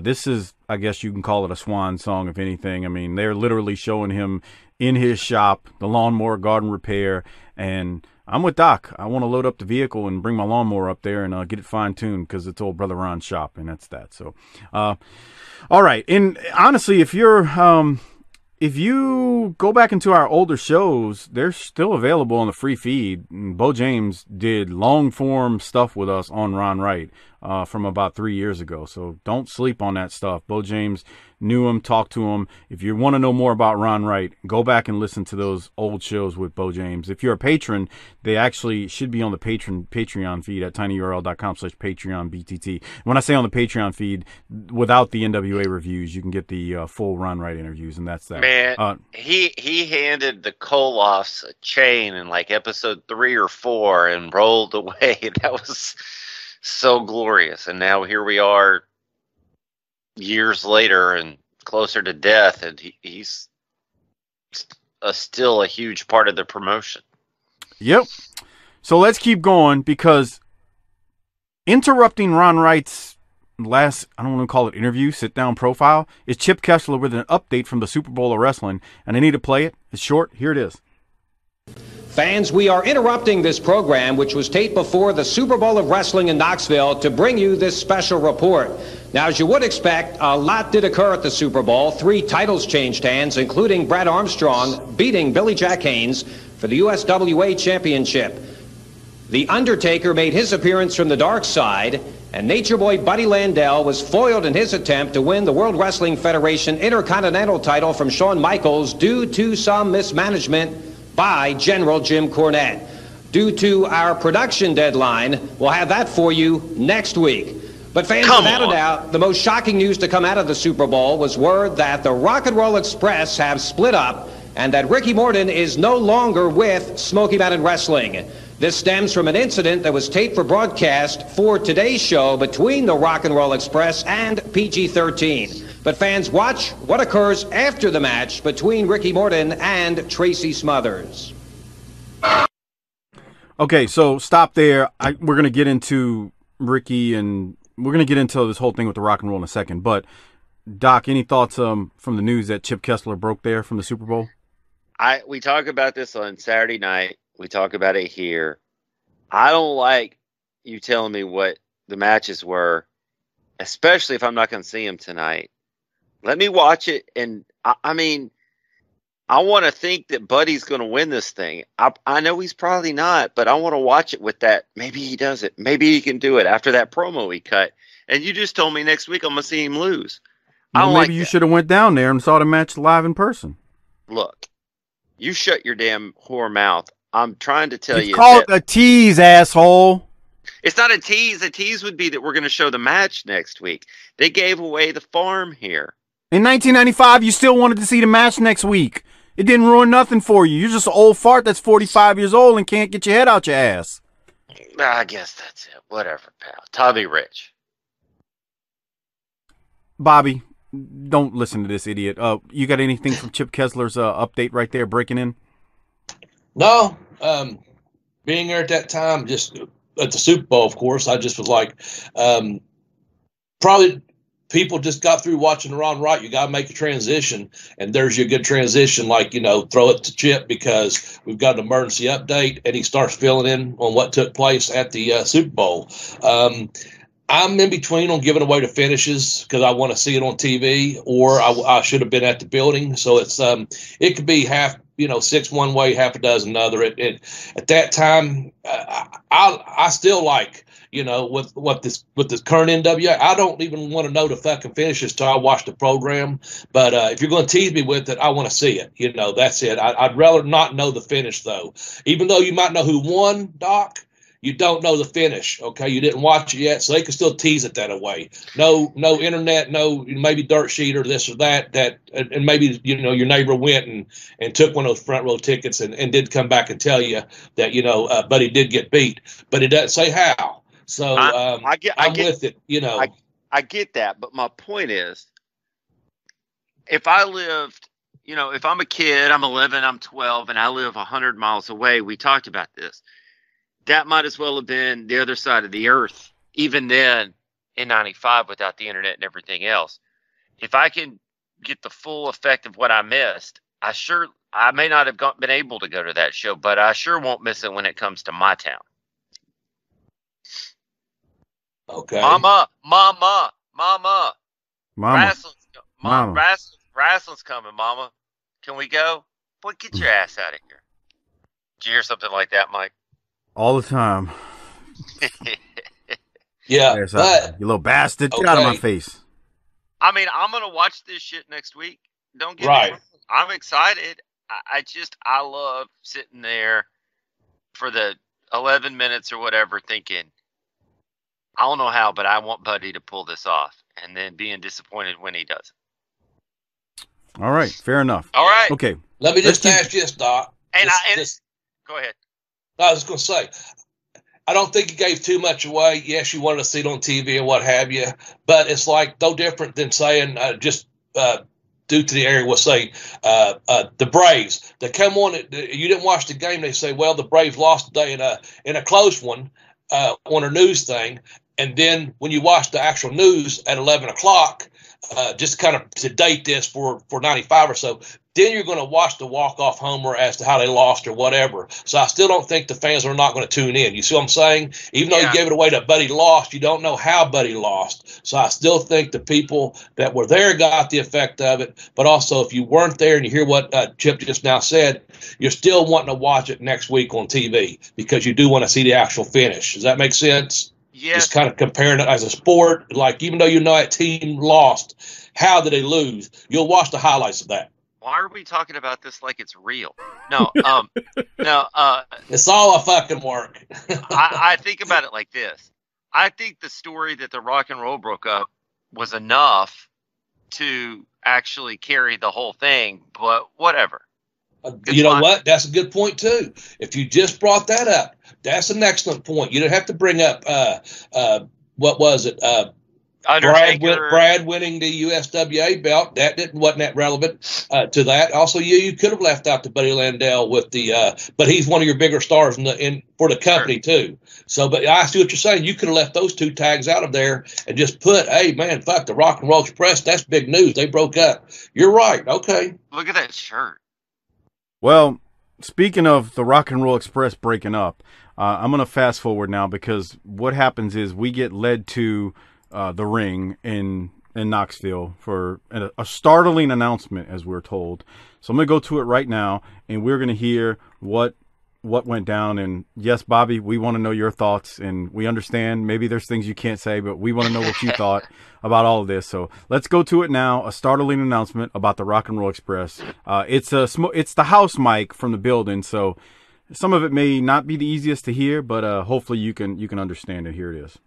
this is, I guess you can call it a swan song, if anything. I mean, they're literally showing him in his shop, the lawnmower garden repair, and I'm with Doc. I want to load up the vehicle and bring my lawnmower up there and get it fine-tuned because it's old Brother Ron's shop, and that's that. So, all right. And honestly, if you go back into our older shows, they're still available on the free feed. Beau James did long-form stuff with us on Ron Wright from about 3 years ago, so don't sleep on that stuff. Beau James knew him, talked to him. If you want to know more about Ron Wright, go back and listen to those old shows with Beau James. If you're a patron, they actually should be on the Patreon feed at tinyurl.com/PatreonBTT. When I say on the Patreon feed, without the NWA reviews, you can get the full Ron Wright interviews, and that's that. Man, he handed the Koloffs a chain in like episode 3 or 4 and rolled away. That was so glorious. And now here we are years later and closer to death, and he's still a huge part of the promotion. Yep. So let's keep going, because interrupting Ron Wright's last, I don't want to call it interview, sit-down profile, is Chip Kessler with an update from the Super Bowl of Wrestling, and I need to play it. It's short. Here it is. Fans, we are interrupting this program, which was taped before the Super Bowl of Wrestling in Knoxville, to bring you this special report. Now, as you would expect, a lot did occur at the Super Bowl. 3 titles changed hands, including Brad Armstrong beating Billy Jack Haynes for the USWA Championship. The Undertaker made his appearance from the dark side, and Nature Boy Buddy Landel was foiled in his attempt to win the World Wrestling Federation Intercontinental title from Shawn Michaels due to some mismanagement by General Jim Cornette. Due to our production deadline, we'll have that for you next week. But fans, without a doubt, the most shocking news to come out of the Super Bowl was word that the Rock and Roll Express have split up and that Ricky Morton is no longer with Smoky Mountain Wrestling. This stems from an incident that was taped for broadcast for today's show between the Rock and Roll Express and PG-13. But fans, watch what occurs after the match between Ricky Morton and Tracy Smothers. Okay, so stop there. We're going to get into Ricky and... we're going to get into this whole thing with the rock and roll in a second, but Doc, any thoughts from the news that Chip Kessler broke there from the Super Bowl? We talk about this on Saturday night. We talk about it here. I don't like you telling me what the matches were, especially if I'm not going to see them tonight. Let me watch it, and I mean, I want to think that Buddy's going to win this thing. I know he's probably not, but I want to watch it with that. Maybe he does it. Maybe he can do it after that promo he cut. And you just told me next week I'm going to see him lose. Well, maybe you should have went down there and saw the match live in person. Look, you shut your damn whore mouth. I'm trying to tell you. It's called a tease, asshole. It's not a tease. A tease would be that we're going to show the match next week. They gave away the farm here. In 1995, you still wanted to see the match next week. It didn't ruin nothing for you. You're just an old fart that's 45 years old and can't get your head out your ass. I guess that's it. Whatever, pal. Tommy Rich. Bobby, don't listen to this idiot. You got anything from Chip Kessler's update right there, breaking in? No. Being there at that time, just at the Super Bowl, of course, I just was like, probably – people just got through watching Ron Wright. You got to make a transition, and there's your good transition. Like, you know, throw it to Chip because we've got an emergency update, and he starts filling in on what took place at the Super Bowl. I'm in between on giving away the finishes because I want to see it on TV, or I should have been at the building. So it's it could be half, you know, 6 one way, half a dozen another. At that time, I still like. You know, with this current NWA, I don't even want to know the fucking finishes till I watch the program. But if you're going to tease me with it, I want to see it. You know, that's it. I'd rather not know the finish, though. Even though you might know who won, Doc, you don't know the finish. Okay, you didn't watch it yet, so they can still tease it that away. No internet, no maybe dirt sheet or this or that. And maybe you know your neighbor went and took one of those front row tickets and did come back and tell you that you know Buddy did get beat, but it doesn't say how. So I'm with it, you know. I get that, but my point is, if I lived, you know, if I'm a kid, I'm 11, I'm 12, and I live 100 miles away, we talked about this. That might as well have been the other side of the earth, even then in 95 without the internet and everything else. If I can get the full effect of what I missed, I may not have been able to go to that show, but I sure won't miss it when it comes to my town. Okay. Mama. Wrestling's coming, Mama. Can we go? Boy, get your ass out of here. Did you hear something like that, Mike? All the time. Yeah. There's you little bastard. Okay. Get out of my face. I mean, I'm going to watch this shit next week. Don't get me wrong. I'm excited. I love sitting there for the 11 minutes or whatever thinking, I don't know how, but I want Buddy to pull this off, and then being disappointed when he doesn't. All right, fair enough. All right, okay. Let me just ask this, Doc. Go ahead. I was going to say, I don't think you gave too much away. Yes, you wanted to see it on TV and what have you, but it's like no different than saying due to the area, we'll say the Braves. They come on. You didn't watch the game. They say, well, the Braves lost today in a close one on a news thing. And then when you watch the actual news at 11 o'clock, just kind of to date this for 95 or so, Then you're going to watch the walk-off homer as to how they lost or whatever. So I still don't think the fans are not going to tune in. You see what I'm saying? Even though you gave it away that Buddy lost, you don't know how Buddy lost. So I still think the people that were there got the effect of it. But also, if you weren't there and you hear what Chip just now said, you're still wanting to watch it next week on TV because you do want to see the actual finish. Does that make sense? Yes. Just kind of comparing it as a sport. Like, even though you know that team lost, how did they lose? You'll watch the highlights of that. Why are we talking about this like it's real? No, no. It's all a fucking work. I think about it like this. I think the story that the Rock and Roll broke up was enough to actually carry the whole thing, but whatever. You know what? That's a good point, too. If you just brought that up, that's an excellent point. You don't have to bring up, what was it, Brad winning the USWA belt, that wasn't that relevant to that. Also, you could have left out the Buddy Landel with the, but he's one of your bigger stars for the company too. So, but I see what you're saying. You could have left those two tags out of there and just put, hey man, fuck the Rock and Roll Express. That's big news. They broke up. You're right. Okay. Look at that shirt. Well, speaking of the Rock and Roll Express breaking up, I'm going to fast forward now because what happens is we get led to the ring in Knoxville for a startling announcement, as we're told. So I'm going to go to it right now, and we're going to hear what went down. And yes, Bobby, we want to know your thoughts, and we understand maybe there's things you can't say, but we want to know what you thought about all of this. So let's go to it now. A startling announcement about the Rock and Roll Express. It's the house mic from the building, so some of it may not be the easiest to hear, but hopefully you can understand it. Here it is.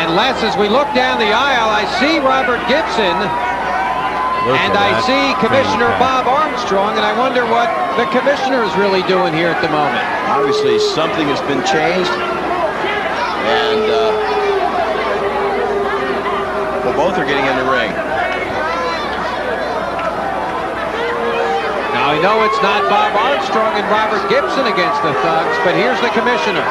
And Les, as we look down the aisle, I see Robert Gibson, and I see Commissioner Bob Armstrong, and I wonder what the commissioner is really doing here at the moment. Obviously, something has been changed, and well, both are getting in the ring. Now, I know it's not Bob Armstrong and Robert Gibson against the Thugs, but here's the commissioner.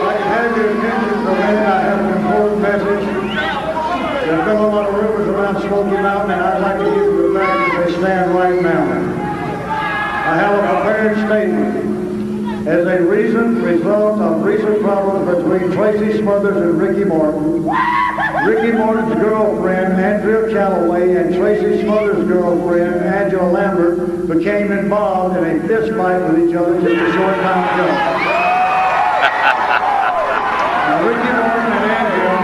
I have your attention for a minute. I have an important message. There's been a lot of rumors about Smoky Mountain, and I'd like to give you a fact as they stand right now. I have a prepared statement. As a recent result of recent problems between Tracy Smothers and Ricky Morton, Ricky Morton's girlfriend, Andrea Calloway, and Tracy Smothers' girlfriend, Angela Lambert, became involved in a fist fight with each other just a short time ago. Ricky Morton and Angela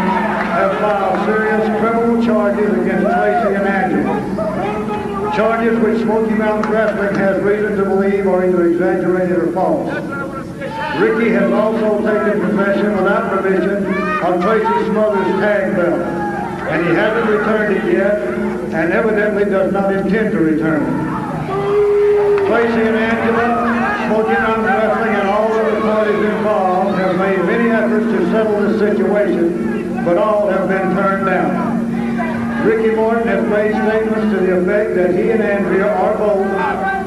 have filed serious criminal charges against Tracy and Angela. Charges which Smoky Mountain Wrestling has reason to believe are either exaggerated or false. Ricky has also taken possession without permission of Tracy Smothers' tag belt, and he hasn't returned it yet, and evidently does not intend to return it. Tracy and Angela, Smoky Mountain Wrestling, and all other parties involved have made many efforts to settle this situation, but all have been turned down. Ricky Morton has made statements to the effect that he and Andrea, or both,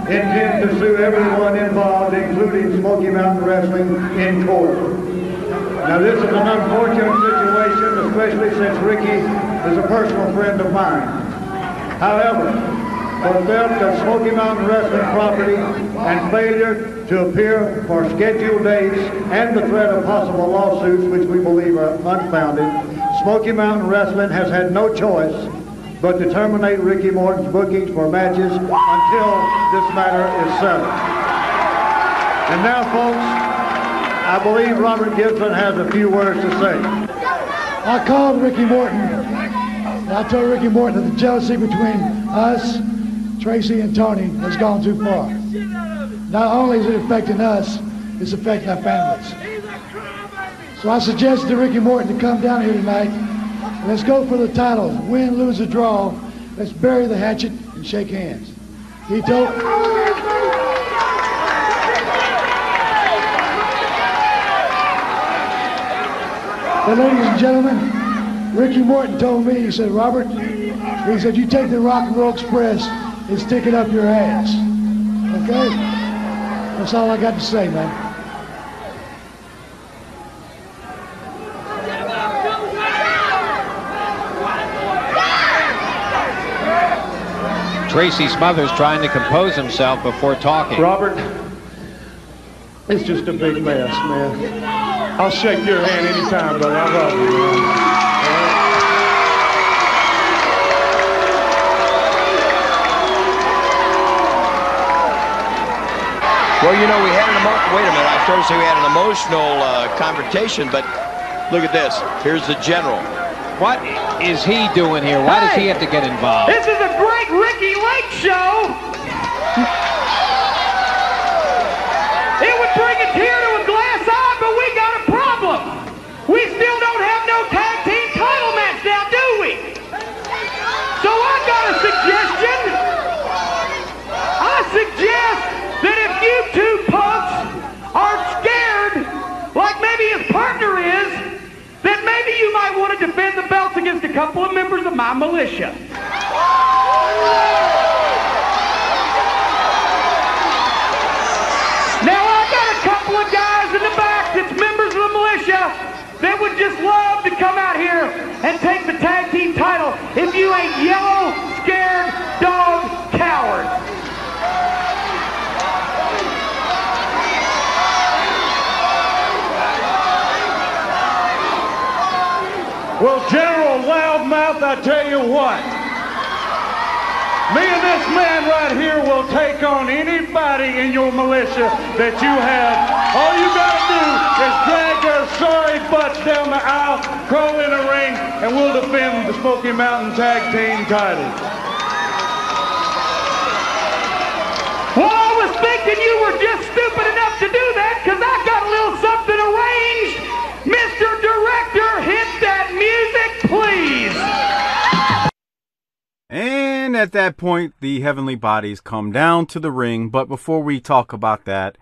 intend to sue everyone involved, including Smoky Mountain Wrestling, in court. Now, this is an unfortunate situation, especially since Ricky is a personal friend of mine. However, for theft of Smoky Mountain Wrestling property and failure to appear for scheduled dates and the threat of possible lawsuits, which we believe are unfounded, Smoky Mountain Wrestling has had no choice but to terminate Ricky Morton's bookings for matches until this matter is settled. And now, folks, I believe Robert Gibson has a few words to say. I called Ricky Morton. I told Ricky Morton that the jealousy between us, Tracy and Tony, has gone too far. Not only is it affecting us, it's affecting our families. So I suggested to Ricky Morton to come down here tonight, and let's go for the titles, win, lose, or draw. Let's bury the hatchet and shake hands. He told... But ladies and gentlemen, Ricky Morton told me, he said, Robert, he said, you take the Rock and Roll Express and stick it up your ass. Okay? That's all I got to say, man. Tracy Smothers trying to compose himself before talking. Robert, it's just a big mess, man. I'll shake your hand anytime, brother. I love you, man. Right. Well, you know, we had an emotional... Wait a minute. I was trying to say we had an emotional confrontation, but look at this. Here's the general. What is he doing here? Why does he have to get involved? This is a great Ricky Lake show! It would bring a tear to a glass eye, but we got a problem. We still don't have no tag team title match now, do we? So I got a suggestion. I suggest that if you two punks are scared, like maybe his partner is, then maybe you might want to defend the belts against a couple of members of my militia. They would just love to come out here and take the tag team title if you ain't yellow, scared, dog, coward. Well, General Loudmouth, I tell you what. Me and this man right here will take on anybody in your militia that you have. All you gotta do is drag their sorry butts down the aisle, crawl in a ring, and we'll defend the Smoky Mountain Tag Team title. Well, I was thinking you were just stupid enough to do that, because I got a little something arranged. Mr. Director, hit that music, please. And at that point, the Heavenly Bodies come down to the ring. But before we talk about that,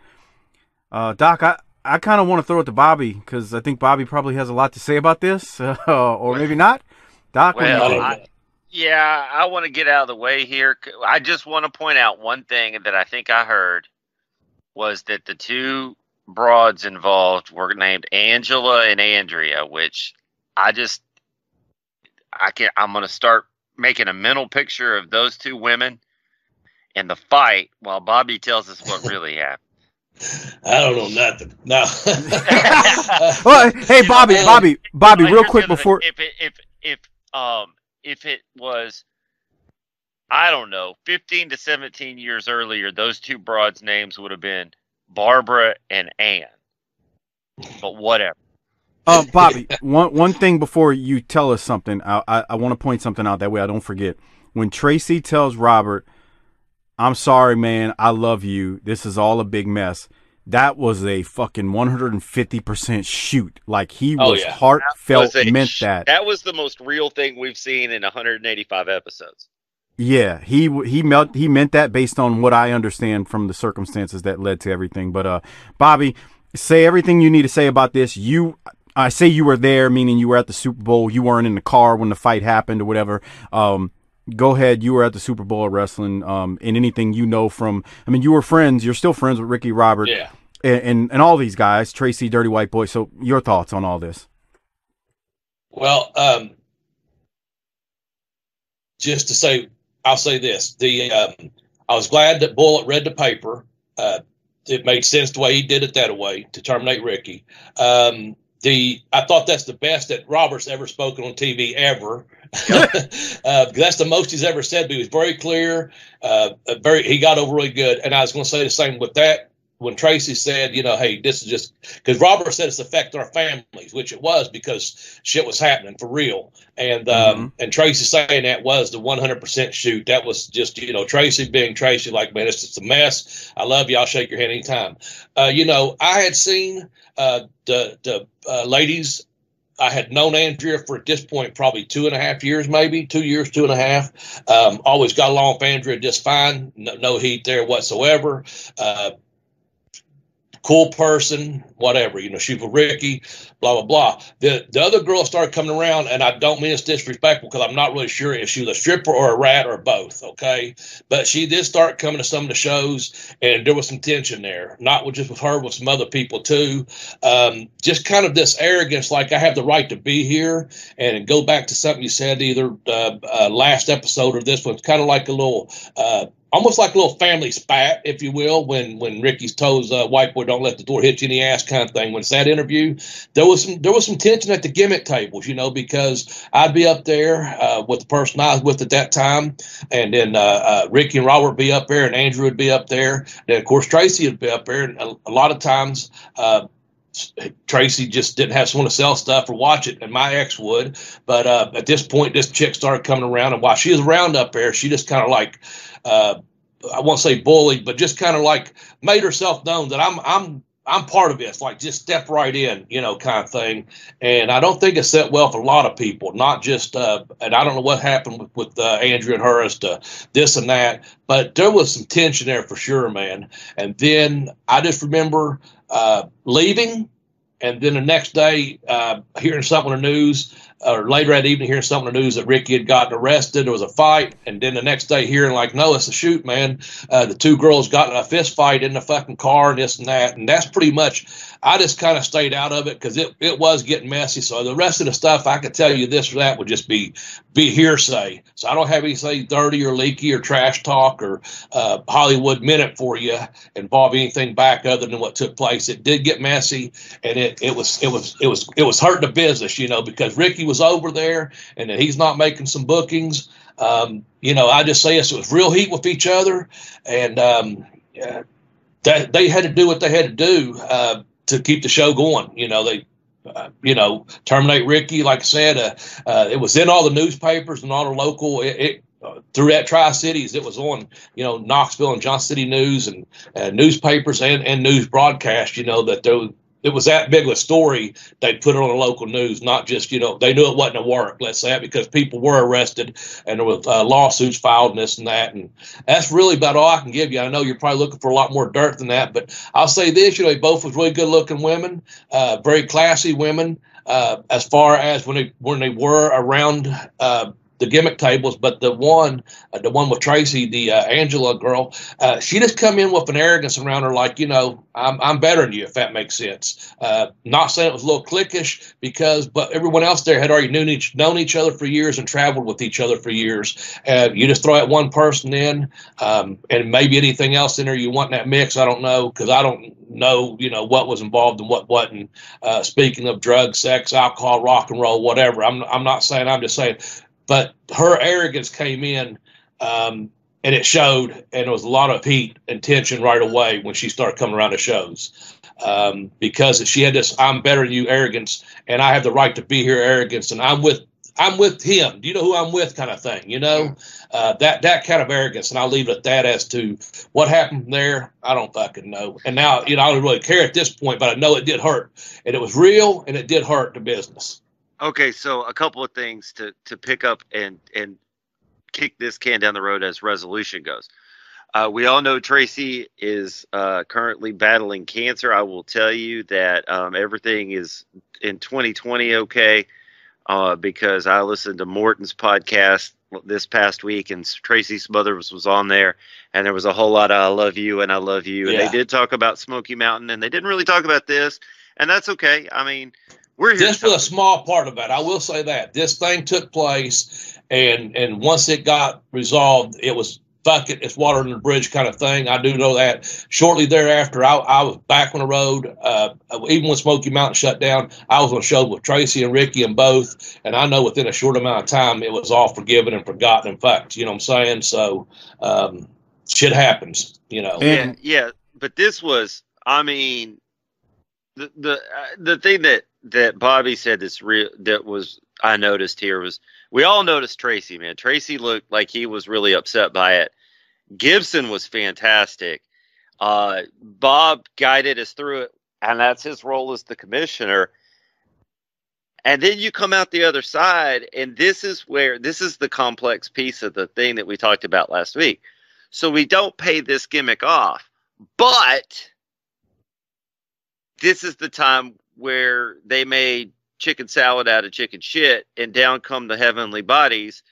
Doc, I kind of want to throw it to Bobby, because I think Bobby probably has a lot to say about this, or maybe not. Doc, well, I want to get out of the way here. I just want to point out one thing that I think I heard was that the two broads involved were named Angela and Andrea, which I'm going to start making a mental picture of those two women and the fight while Bobby tells us what really happened. I don't know nothing. No. Well, hey, Bobby, real quick before. If it was, I don't know, 15 to 17 years earlier, those two broads' names would have been Barbara and Ann. But whatever. Bobby, one thing before you tell us something, I want to point something out. That way I don't forget. When Tracy tells Robert, I'm sorry, man, I love you, this is all a big mess, that was a fucking 150% shoot. Like, he was heartfelt, meant that. That was the most real thing we've seen in 185 episodes. Yeah, he meant that based on what I understand from the circumstances that led to everything. But, Bobby, say everything you need to say about this. I say you were there, meaning you were at the Super Bowl. You weren't in the car when the fight happened or whatever. Go ahead. You were at the Super Bowl of Wrestling. And anything you know from, I mean, you were friends. You're still friends with Ricky, Robert, and all these guys, Tracy, Dirty White Boy. So your thoughts on all this? Well, just to say, I'll say this. I was glad that Bullet read the paper. It made sense the way he did it that way to terminate Ricky. I thought that's the best that Robert's ever spoken on TV ever. That's the most he's ever said, but he was very clear. He got over really good. And I was going to say the same with that when Tracy said, you know, hey, this is just because Robert said it's affecting our families, which it was, because shit was happening for real. And and Tracy saying that was the 100% shoot. That was just, you know, Tracy being Tracy, like, man, it's just a mess. I love you. I'll shake your hand anytime. You know, I had seen the ladies. I had known Andrea for, at this point, probably 2.5 years, maybe 2 years, 2.5. Always got along with Andrea just fine. No heat there whatsoever. cool person, whatever, you know, shoot for Ricky, blah, blah, blah. The other girl started coming around, and I don't mean it's disrespectful because I'm not really sure if she was a stripper or a rat or both, okay? But she did start coming to some of the shows, and there was some tension there, not with just with her, with some other people too. Just kind of this arrogance, like I have the right to be here, and go back to something you said either last episode or this one. It's kind of like a little almost like a little family spat, if you will, when Ricky's toes, white boy, don't let the door hit you in the ass kind of thing. When it's that interview, there was some tension at the gimmick tables, you know, because I'd be up there with the person I was with at that time. And then Ricky and Robert would be up there, and Andrew would be up there. Then, of course, Tracy would be up there. And a lot of times Tracy just didn't have someone to sell stuff or watch it, and my ex would. But at this point, this chick started coming around, and while she was around up there, she just kind of like I won't say bullied, but just kind of like made herself known that I'm part of this, like just step right in, you know, kind of thing. And I don't think it set well for a lot of people, not just, and I don't know what happened with Andrea and her as to this and that, but there was some tension there for sure, man. And then I just remember leaving, and then the next day hearing something on the news, or later that evening hearing something on the news that Ricky had gotten arrested. There was a fight, and then the next day hearing like, no, it's a shoot, man. The two girls got in a fist fight in the fucking car and this and that, and that's pretty much, I just kind of stayed out of it because it was getting messy. So the rest of the stuff I could tell you this or that would just be hearsay. So I don't have anything dirty or leaky or trash talk or Hollywood Minute for you involve anything back other than what took place. It did get messy, and it was hurting the business, you know, because Ricky was over there and that he's not making some bookings. You know, I just say it was real heat with each other, and that they had to do what they had to do to keep the show going. You know, they terminate Ricky, like I said. It was in all the newspapers and all the local throughout Tri-Cities. It was on, you know, Knoxville and Johnson City news and newspapers and news broadcasts, you know, that there, it was that big of a story. They put it on the local news, not just, you know, they knew it wasn't a work, let's say that, because people were arrested and there was lawsuits filed and this and that. And that's really about all I can give you. I know you're probably looking for a lot more dirt than that, but I'll say this, you know, they both was really good looking women, very classy women, as far as when they were around, the gimmick tables. But the one with Tracy, the Angela girl, she just come in with an arrogance around her, like, you know, I'm better than you, if that makes sense. Not saying it was a little cliquish, but everyone else there had already known each other for years and traveled with each other for years. You just throw that one person in, and maybe anything else in there you want in that mix. I don't know, because I don't know, you know, what was involved and what wasn't. Speaking of drugs, sex, alcohol, rock and roll, whatever. I'm not saying. I'm just saying. But her arrogance came in, and it showed, and it was a lot of heat and tension right away when she started coming around to shows, because she had this "I'm better than you" arrogance, and I have the right to be here arrogance, and I'm with him. Do you know who I'm with? Kind of thing, you know, that kind of arrogance. And I'll leave it at that. As to what happened there, I don't fucking know. And now, you know, I don't really care at this point, but I know it did hurt, and it was real, and it did hurt the business. Okay, so a couple of things to pick up and kick this can down the road as resolution goes. We all know Tracy is currently battling cancer. I will tell you that everything is in 2020 okay, because I listened to Morton's podcast this past week, and Tracy Smothers was on there, and there was a whole lot of I love you and I love you. And yeah, they did talk about Smoky Mountain, and they didn't really talk about this, and that's okay. I mean, this was a small part of that. I will say that this thing took place, and once it got resolved, it was bucket, it's water under the bridge kind of thing. I do know that. Shortly thereafter, I was back on the road. Even when Smoky Mountain shut down, I was on a show with Tracy and Ricky and both. And I know within a short amount of time, it was all forgiven and forgotten. In fact, you know what I'm saying? So shit happens, you know. Yeah. But this was, I mean, the thing that Bobby said that's real, that was, I noticed here, was we all noticed Tracy, man. Tracy looked like he was really upset by it. Gibson was fantastic. Bob guided us through it, and that's his role as the commissioner. And then you come out the other side, and this is the complex piece of the thing that we talked about last week. So we don't pay this gimmick off, but this is the time where they made chicken salad out of chicken shit, and down come the Heavenly Bodies.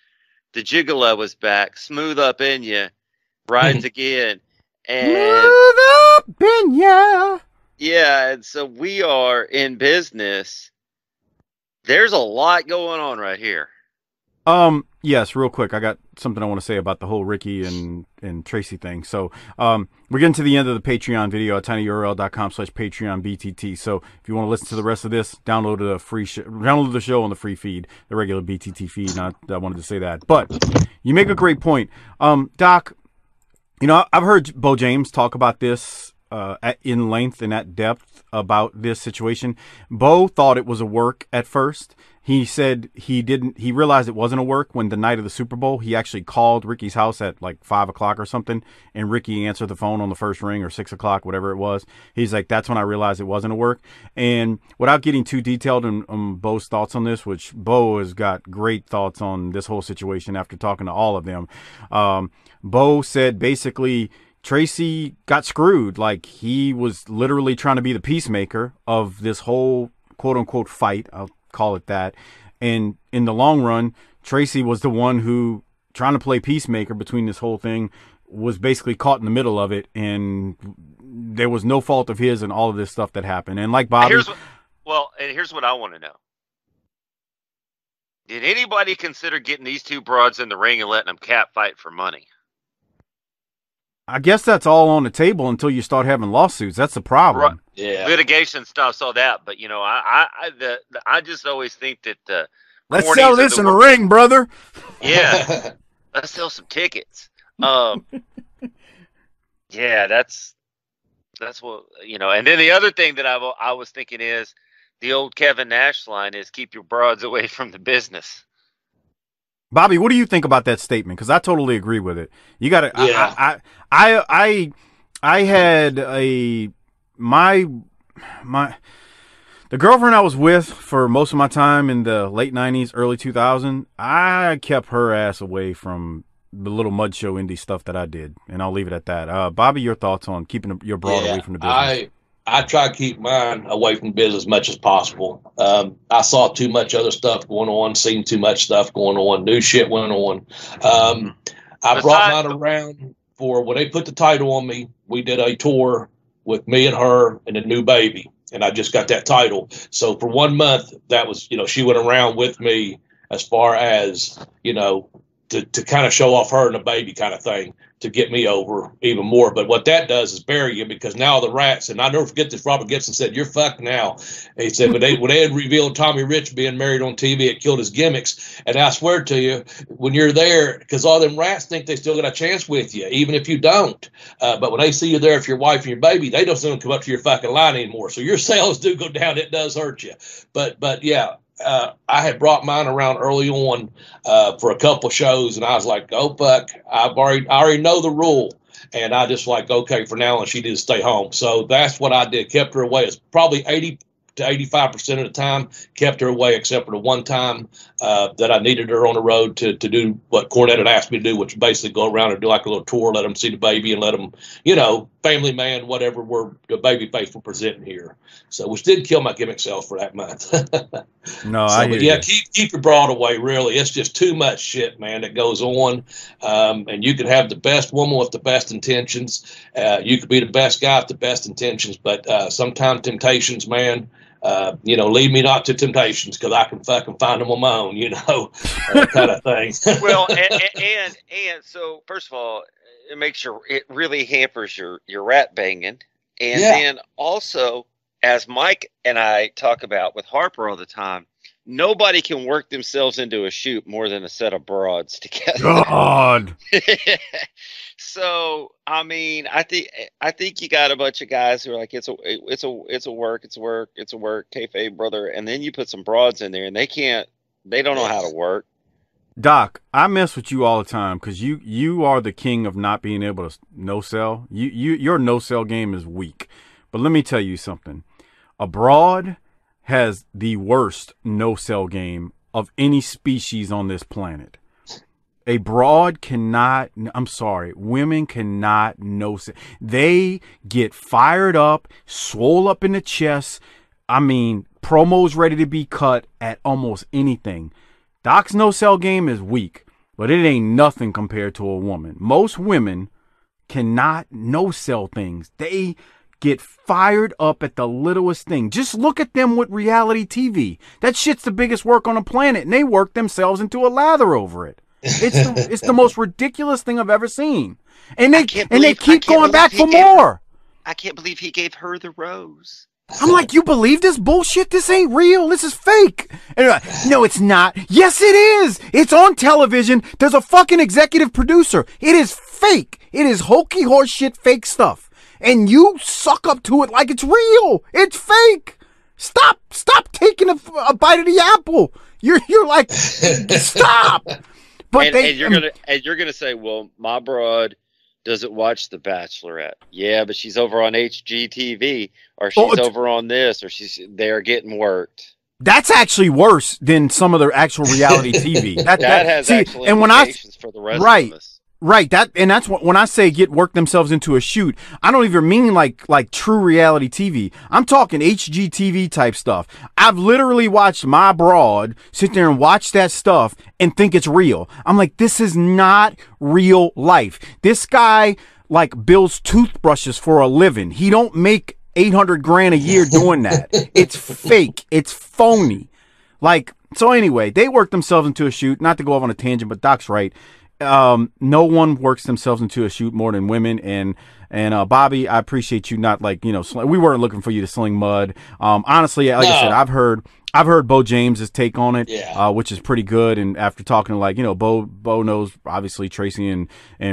The Gigolo was back. Smooth Up In Ya rides again. And Smooth Up In Ya. Yeah, and so we are in business. There's a lot going on right here. Yes, real quick, I got something I want to say about the whole Ricky and Tracy thing. So, we're getting to the end of the Patreon video at tinyurl.com/PatreonBTT. So, if you want to listen to the rest of this, download the free download the show on the free feed, the regular BTT feed. Not that I wanted to say that, but you make a great point, Doc. You know, I've heard Beau James talk about this in length and at depth about this situation. Beau thought it was a work at first. He said he didn't. He realized it wasn't a work when the night of the Super Bowl, he actually called Ricky's house at like 5 o'clock or something, and Ricky answered the phone on the first ring, or 6 o'clock, whatever it was. He's like, that's when I realized it wasn't a work. And without getting too detailed in Beau's thoughts on this, which Beau has got great thoughts on this whole situation after talking to all of them. Beau said basically Tracy got screwed. Like, he was literally trying to be the peacemaker of this whole quote unquote fight. I'll call it that. And in the long run, Tracy was the one who, trying to play peacemaker between this whole thing, was basically caught in the middle of it, and there was no fault of his in all of this stuff that happened. And like Bobby, here's what I want to know. Did anybody consider getting these two broads in the ring and letting them cat fight for money? I guess that's all on the table until you start having lawsuits. That's the problem. Right. Yeah. Litigation stuff, all that. But, you know, I just always think that the let's sell this in the ring, brother. Yeah. Let's sell some tickets. Yeah, that's what, you know. And then the other thing that I was thinking is the old Kevin Nash line is keep your broads away from the business. Bobby, what do you think about that statement? Because I totally agree with it. You got to. Yeah. I had a the girlfriend I was with for most of my time in the late '90s, early 2000s. I kept her ass away from the little mud show indie stuff that I did, and I'll leave it at that. Bobby, your thoughts on keeping your broad away from the business? I try to keep mine away from business as much as possible. I saw too much other stuff going on, seen too much stuff going on, new shit went on. I brought mine around for when they put the title on me. We did a tour with me and her and a new baby, and I just got that title. So for 1 month, that was, you know, she went around with me as far as, you know, to kind of show off her and the baby kind of thing to get me over even more. But what that does is bury you, because now the rats, and I never forget this, Robert Gibson said, you're fucked now. And he said, when they had revealed Tommy Rich being married on TV, it killed his gimmicks. And I swear to you, when you're there, because all them rats think they still got a chance with you, even if you don't. But when they see you there, if your wife and your baby, they don't come up to your fucking line anymore. So your sales do go down. It does hurt you. But yeah. I had brought mine around early on for a couple shows, and I was like, "Oh fuck! I already know the rule," and I just like, "Okay, for now." And she did stay home, so that's what I did. Kept her away. It's probably 80 to 85% of the time kept her away, except for the one time that I needed her on the road to do what Cornette had asked me to do, which basically go around and do like a little tour, let them see the baby and let them, you know, family man, whatever we're the baby face we're presenting here. So, which did kill my gimmick sales for that month. No, so, I hear yeah, you. Keep your broad away, really. It's just too much shit, man, that goes on. And you could have the best woman with the best intentions. You could be the best guy with the best intentions, but sometimes temptations, man, you know, lead me not to temptations, because I can fucking find them on my own, you know, kind of thing. Well, and so first of all, it makes it really hampers your rat banging, and then also, as Mike and I talk about with Harper all the time, nobody can work themselves into a shoot more than a set of broads together. God. So I mean, I think you got a bunch of guys who are like, it's a work, kayfabe, brother, and then you put some broads in there, and they don't know how to work. Doc, I mess with you all the time because you are the king of not being able to no sell. Your no sell game is weak, but let me tell you something. A broad has the worst no sell game of any species on this planet. A broad cannot, I'm sorry, women cannot know. They get fired up, swole up in the chest. I mean, promos ready to be cut at almost anything. Doc's no-sell game is weak, but it ain't nothing compared to a woman. Most women cannot no-sell things. They get fired up at the littlest thing. Just look at them with reality TV. That shit's the biggest work on the planet, and they work themselves into a lather over it. It's the most ridiculous thing I've ever seen. And they keep going back for more. I can't believe he gave her the rose. I'm like, you believe this bullshit? This ain't real. This is fake. And like, no, it's not. Yes, it is. It's on television. There's a fucking executive producer. It is fake. It is hokey horse shit fake stuff. And you suck up to it like it's real. It's fake. Stop taking a bite of the apple. You're like, stop. But and you're gonna say, well, my broad doesn't watch The Bachelorette. Yeah, but she's over on HGTV, or she's over on this, or they're getting worked. That's actually worse than some of their actual reality TV. That has actual implications for the rest of us. Right, that's what, when I say get worked themselves into a shoot, I don't even mean like true reality TV. I'm talking HGTV type stuff. I've literally watched my broad sit there and watch that stuff and think it's real. I'm like, this is not real life. This guy like builds toothbrushes for a living. He don't make 800 grand a year doing that. It's fake. It's phony. Like, so anyway, they work themselves into a shoot. Not to go off on a tangent, but Doc's right. No one works themselves into a shoot more than women. And Bobby, I appreciate you not like, you know, we weren't looking for you to sling mud. Honestly, like I said, I've heard Beau James's take on it, which is pretty good. And after talking to like, you know, Beau knows obviously Tracy and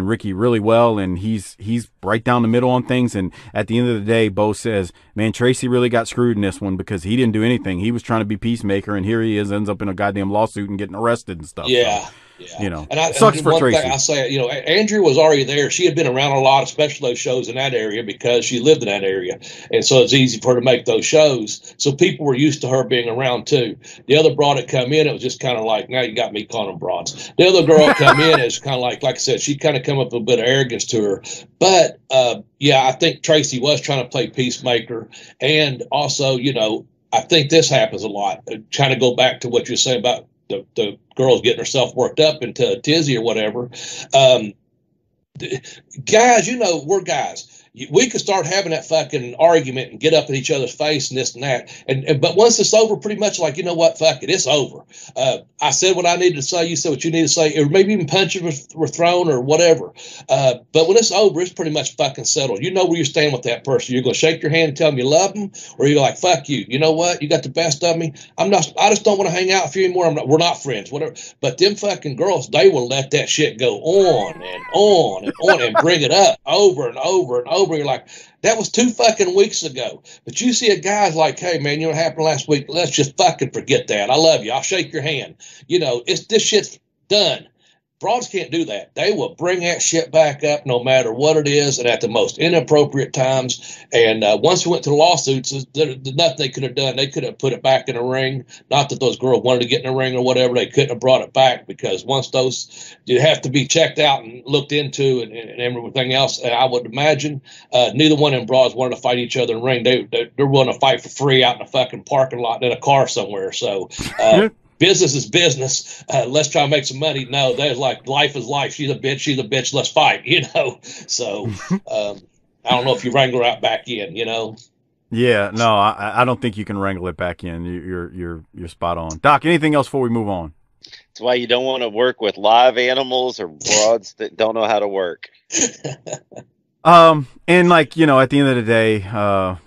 Ricky really well, and he's right down the middle on things. And at the end of the day, Beau says, man, Tracy really got screwed in this one because he didn't do anything. He was trying to be peacemaker, and here he is, ends up in a goddamn lawsuit and getting arrested and stuff. Yeah. So, yeah. You know, and sucks for Tracy. I say, you know, Andrea was already there. She had been around a lot, especially those shows in that area, because she lived in that area. And so it's easy for her to make those shows. So people were used to her being around too. The other broad that come in, it was just kind of like, now you got me calling them broads. The other girl come in is kind of like I said, she kind of come up with a bit of arrogance to her. But yeah, I think Tracy was trying to play peacemaker. And also, you know, I think this happens a lot. Trying to go back to what you're saying about the girl's getting herself worked up into a tizzy or whatever. Guys, you know, we're guys. We could start having that fucking argument and get up in each other's face and this and that. But once it's over, pretty much like, you know what, fuck it, it's over. I said what I needed to say, you said what you needed to say, or maybe even punches were thrown or whatever. But when it's over, it's pretty much fucking settled. You know where you stand with that person. You're going to shake your hand and tell them you love them, or you're like, fuck you. You know what? You got the best of me. I just don't want to hang out with you anymore. We're not friends, whatever. But them fucking girls, they will let that shit go on and on and on and bring it up over and over and over. You're like, that was 2 fucking weeks ago. But you see a guy's like, hey, man, you know what happened last week? Let's just fucking forget that. I love you. I'll shake your hand. You know, this shit's done. Broads can't do that. They will bring that shit back up no matter what it is and at the most inappropriate times. And once we went to the lawsuits, there's nothing they could have done. They could have put it back in the ring. Not that those girls wanted to get in the ring or whatever. They couldn't have brought it back because once those, you have to be checked out and looked into and everything else. And I would imagine neither one of them broads wanted to fight each other in the ring. They're willing to fight for free out in a fucking parking lot in a car somewhere. So, business is business. Let's try and make some money. No, they're like, life is life. She's a bitch. Let's fight, you know? So I don't know if you wrangle her out back in, you know? Yeah, no, I don't think you can wrangle it back in. You're spot on. Doc, anything else before we move on? That's why you don't want to work with live animals or broads that don't know how to work. And like, you know, at the end of the day,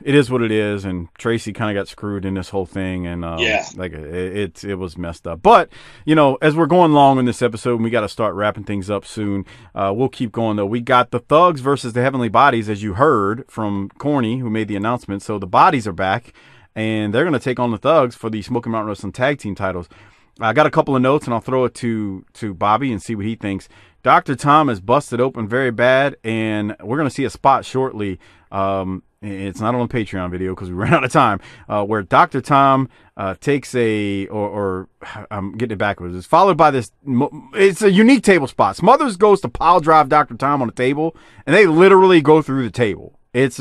it is what it is. And Tracy kind of got screwed in this whole thing. And, like it was messed up, but you know, as we're going long in this episode, and we got to start wrapping things up soon. We'll keep going though. We got the Thugs versus the Heavenly Bodies, as you heard from Corny, who made the announcement. So the Bodies are back and they're going to take on the Thugs for the Smoky Mountain Wrestling tag team titles. I got a couple of notes and I'll throw it to Bobby and see what he thinks. Dr. Tom is busted open very bad, and we're going to see a spot shortly It's not on a Patreon video because we ran out of time, where Dr. Tom takes a, or I'm getting it backwards. It's followed by this. It's a unique table spot. Smothers goes to pile drive Dr. Tom on a table, and they literally go through the table. It's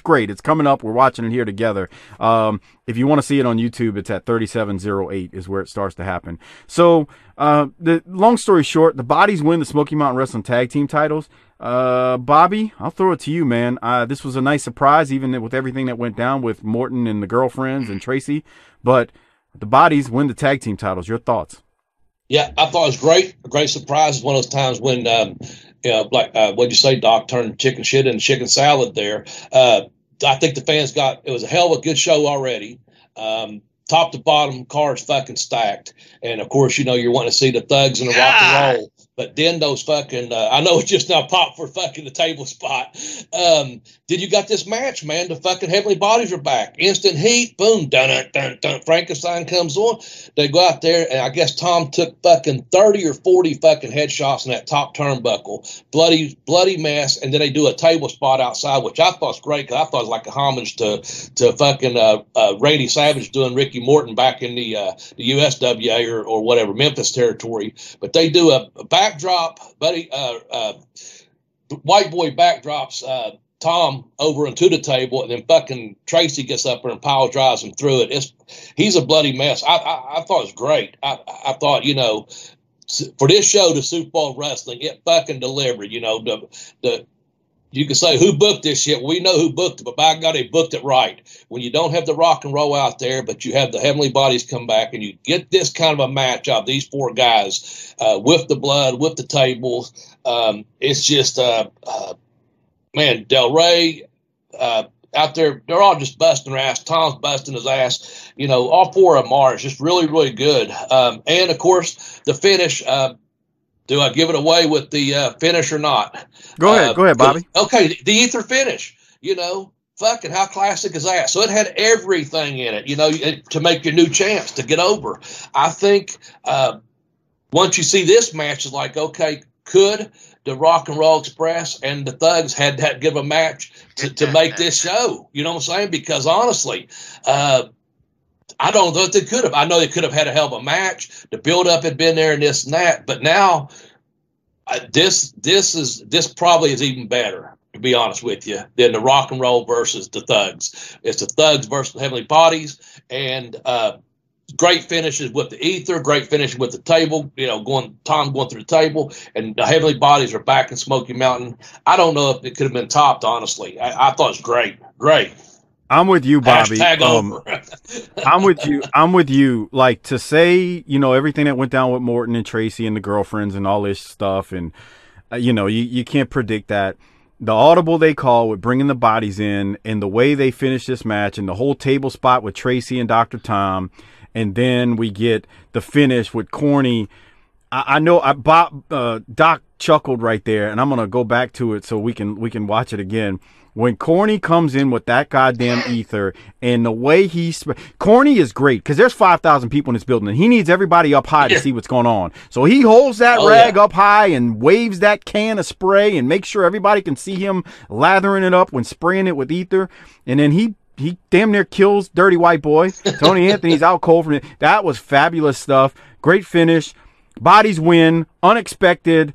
great. It's coming up. We're watching it here together. If you want to see it on YouTube, it's at 3708 is where it starts to happen. So the long story short, the Bodies win the Smoky Mountain Wrestling Tag Team titles. Bobby, I'll throw it to you, man. This was a nice surprise, even with everything that went down with Morton and the girlfriends and Tracy. But the Bodies win the tag team titles. Your thoughts? Yeah, I thought it was great. A great surprise. One of those times when... what'd you say, Doc? Turned chicken shit into chicken salad there. I think the fans got, it was a hell of a good show already. Top to bottom, cards fucking stacked. And of course, you know, you're wanting to see the thugs and the rock and roll. But then those fucking, I know it's just now popped for fucking the table spot. Then you got this match, man. The fucking Heavenly Bodies are back. Instant heat. Boom. Dun-dun-dun-dun. Frankenstein comes on. They go out there, and I guess Tom took fucking 30 or 40 fucking headshots in that top turnbuckle. Bloody mess. And then they do a table spot outside, which I thought was great because I thought it was like a homage to fucking Randy Savage doing Ricky Morton back in the USWA or whatever, Memphis territory. But they do a back backdrop, Buddy, White Boy backdrops Tom over into the table, and then fucking Tracy gets up there and pile drives him through it. He's a bloody mess. I thought it was great. I thought, you know, for this show, the Super Bowl of Wrestling, it fucking delivered. You know, you can say who booked this shit. We know who booked it, but by God, they booked it right. When you don't have the rock and roll out there, but you have the Heavenly Bodies come back, and you get this kind of a match out of these four guys with the blood, with the table. It's just, man, Del Rey out there, they're all just busting their ass. Tom's busting his ass. You know, all four of them are. It's just really, really good. And, of course, the finish. Do I give it away with the finish or not? Go ahead, Bobby. Okay, the ether finish. You know, fucking how classic is that? So it had everything in it, you know, to make your new champs, to get over. I think once you see this match, it's like, okay, could the Rock and Roll Express and the Thugs had to give a match to make this show? You know what I'm saying? Because honestly, I don't know if they could have. I know they could have had a hell of a match. The build-up had been there and this and that. But now this probably is even better, to be honest with you, than the Rock and Roll versus the Thugs. It's the Thugs versus the Heavenly Bodies. And great finishes with the ether, great finish with the table, you know, Tom going through the table. And the Heavenly Bodies are back in Smoky Mountain. I don't know if it could have been topped, honestly. I thought it was great. Great. I'm with you, Bobby. I'm with you. Like, to say, you know, everything that went down with Morton and Tracy and the girlfriends and all this stuff. And, you know, you can't predict that. The audible they call with bringing the Bodies in, and the way they finish this match, and the whole table spot with Tracy and Dr. Tom. And then we get the finish with Corny. I know Doc chuckled right there, and I'm going to go back to it so we can watch it again. When Corny comes in with that goddamn ether, and the way Corny is great, because there's 5,000 people in this building, and he needs everybody up high to see what's going on. So he holds that rag up high and waves that can of spray and makes sure everybody can see him lathering it up when spraying it with ether. And then he damn near kills Dirty White Boy. Tony Anthony's out cold from it. That was fabulous stuff. Great finish. Bodies win. Unexpected.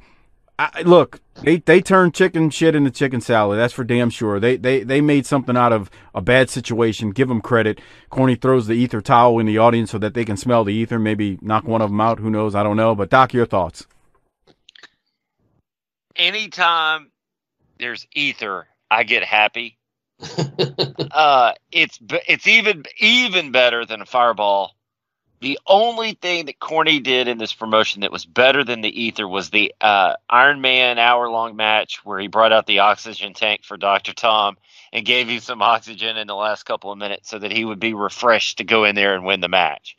Look, they turned chicken shit into chicken salad. That's for damn sure. They made something out of a bad situation. Give them credit. Corny throws the ether towel in the audience so that they can smell the ether. Maybe knock one of them out. Who knows? I don't know. But, Doc, your thoughts? Anytime there's ether, I get happy. It's even better than a fireball. The only thing that Corny did in this promotion that was better than the ether was the Iron Man hour-long match where he brought out the oxygen tank for Dr. Tom and gave him some oxygen in the last couple of minutes so that he would be refreshed to go in there and win the match.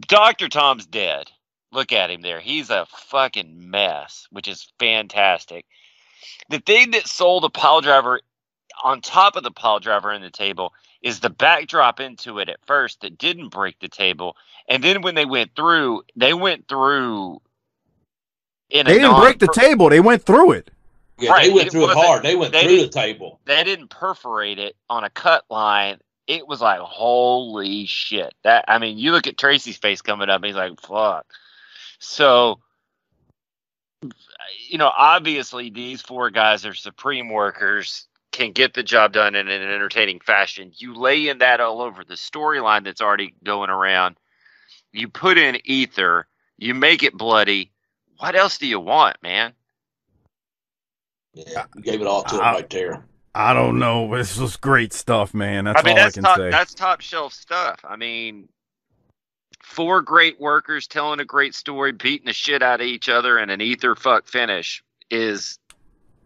Dr. Tom's dead. Look at him there. He's a fucking mess, which is fantastic. The thing that sold the pile driver on top of the pile driver in the table is the backdrop into it at first that didn't break the table. And then when they went through. They didn't break the table. They went through it. Yeah, right. They went through it hard. They went through the table. They didn't perforate it on a cut line. It was like, holy shit. That, I mean, you look at Tracy's face coming up, he's like, fuck. So, you know, obviously these four guys are supreme workers, can get the job done in an entertaining fashion. You lay in that all over the storyline that's already going around. You put in ether. You make it bloody. What else do you want, man? Yeah, you gave it all to him right there. I don't know, but it's just great stuff, man. That's all I can say. That's top shelf stuff. I mean, four great workers telling a great story, beating the shit out of each other, and an ether fuck finish is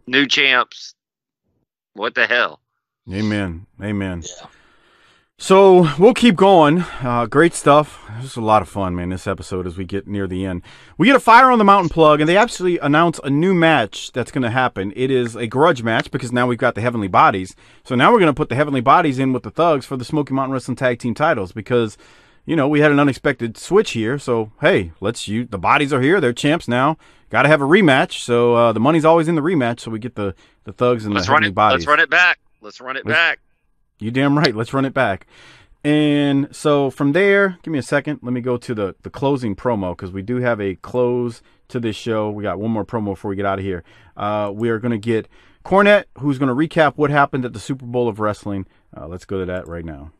new champs. What the hell? Amen. Amen. Yeah. So we'll keep going. Great stuff. This is a lot of fun, man, this episode as we get near the end. We get a Fire on the Mountain plug, and they actually announce a new match that's going to happen. It is a grudge match because now we've got the Heavenly Bodies. So now we're going to put the Heavenly Bodies in with the Thugs for the Smoky Mountain Wrestling Tag Team titles because, you know, we had an unexpected switch here. So, hey, let's use the Bodies are here. They're champs now. Got to have a rematch. So the money's always in the rematch, so we get the Thugs and the Heavenly Bodies. Let's run it back. Let's run it back. You damn right. Let's run it back. And so from there, give me a second. Let me go to the closing promo because we do have a close to this show. We got one more promo before we get out of here. We are going to get Cornette, who's going to recap what happened at the Super Bowl of Wrestling. Let's go to that right now.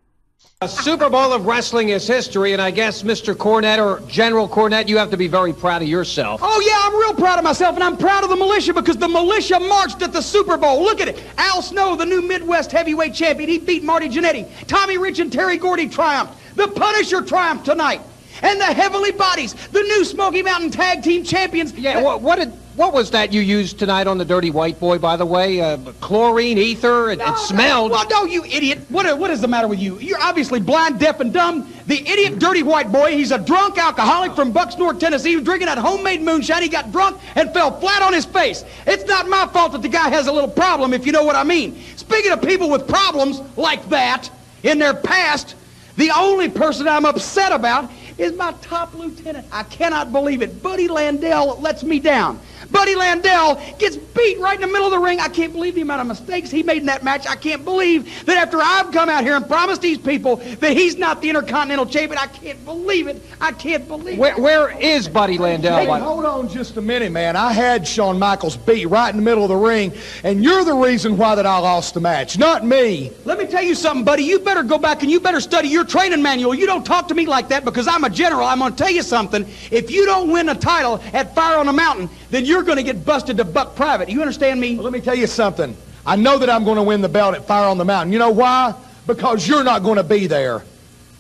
The Super Bowl of Wrestling is history, and I guess, Mr. Cornette or General Cornette, you have to be very proud of yourself. Oh, yeah, I'm real proud of myself, and I'm proud of the militia because the militia marched at the Super Bowl. Look at it. Al Snow, the new Midwest heavyweight champion, he beat Marty Jannetty. Tommy Rich and Terry Gordy triumphed. The Punisher triumphed tonight. And the Heavenly Bodies, the new Smoky Mountain Tag Team Champions. Yeah, what was that you used tonight on the Dirty White Boy, by the way? Chlorine, ether, it smelled. Well, no, you idiot. What is the matter with you? You're obviously blind, deaf, and dumb. The idiot Dirty White Boy, he's a drunk alcoholic from Bucksnort, Tennessee. He was drinking that homemade moonshine. He got drunk and fell flat on his face. It's not my fault that the guy has a little problem, if you know what I mean. Speaking of people with problems like that in their past, the only person I'm upset about is my top lieutenant. I cannot believe it. Buddy Landel lets me down. Buddy Landel gets beat right in the middle of the ring. I can't believe the amount of mistakes he made in that match. I can't believe that after I've come out here and promised these people that he's not the Intercontinental Champion. I can't believe it. I can't believe it. Where is Buddy Landel? Hey, hold on just a minute, man. I had Shawn Michaels beat right in the middle of the ring, and you're the reason why that I lost the match, not me. Let me tell you something, buddy. You better go back and you better study your training manual. You don't talk to me like that because I'm a general. I'm going to tell you something. If you don't win a title at Fire on the Mountain, then you're going to get busted to buck private. You understand me? Well, let me tell you something. I know that I'm going to win the belt at Fire on the Mountain. You know why? Because you're not going to be there.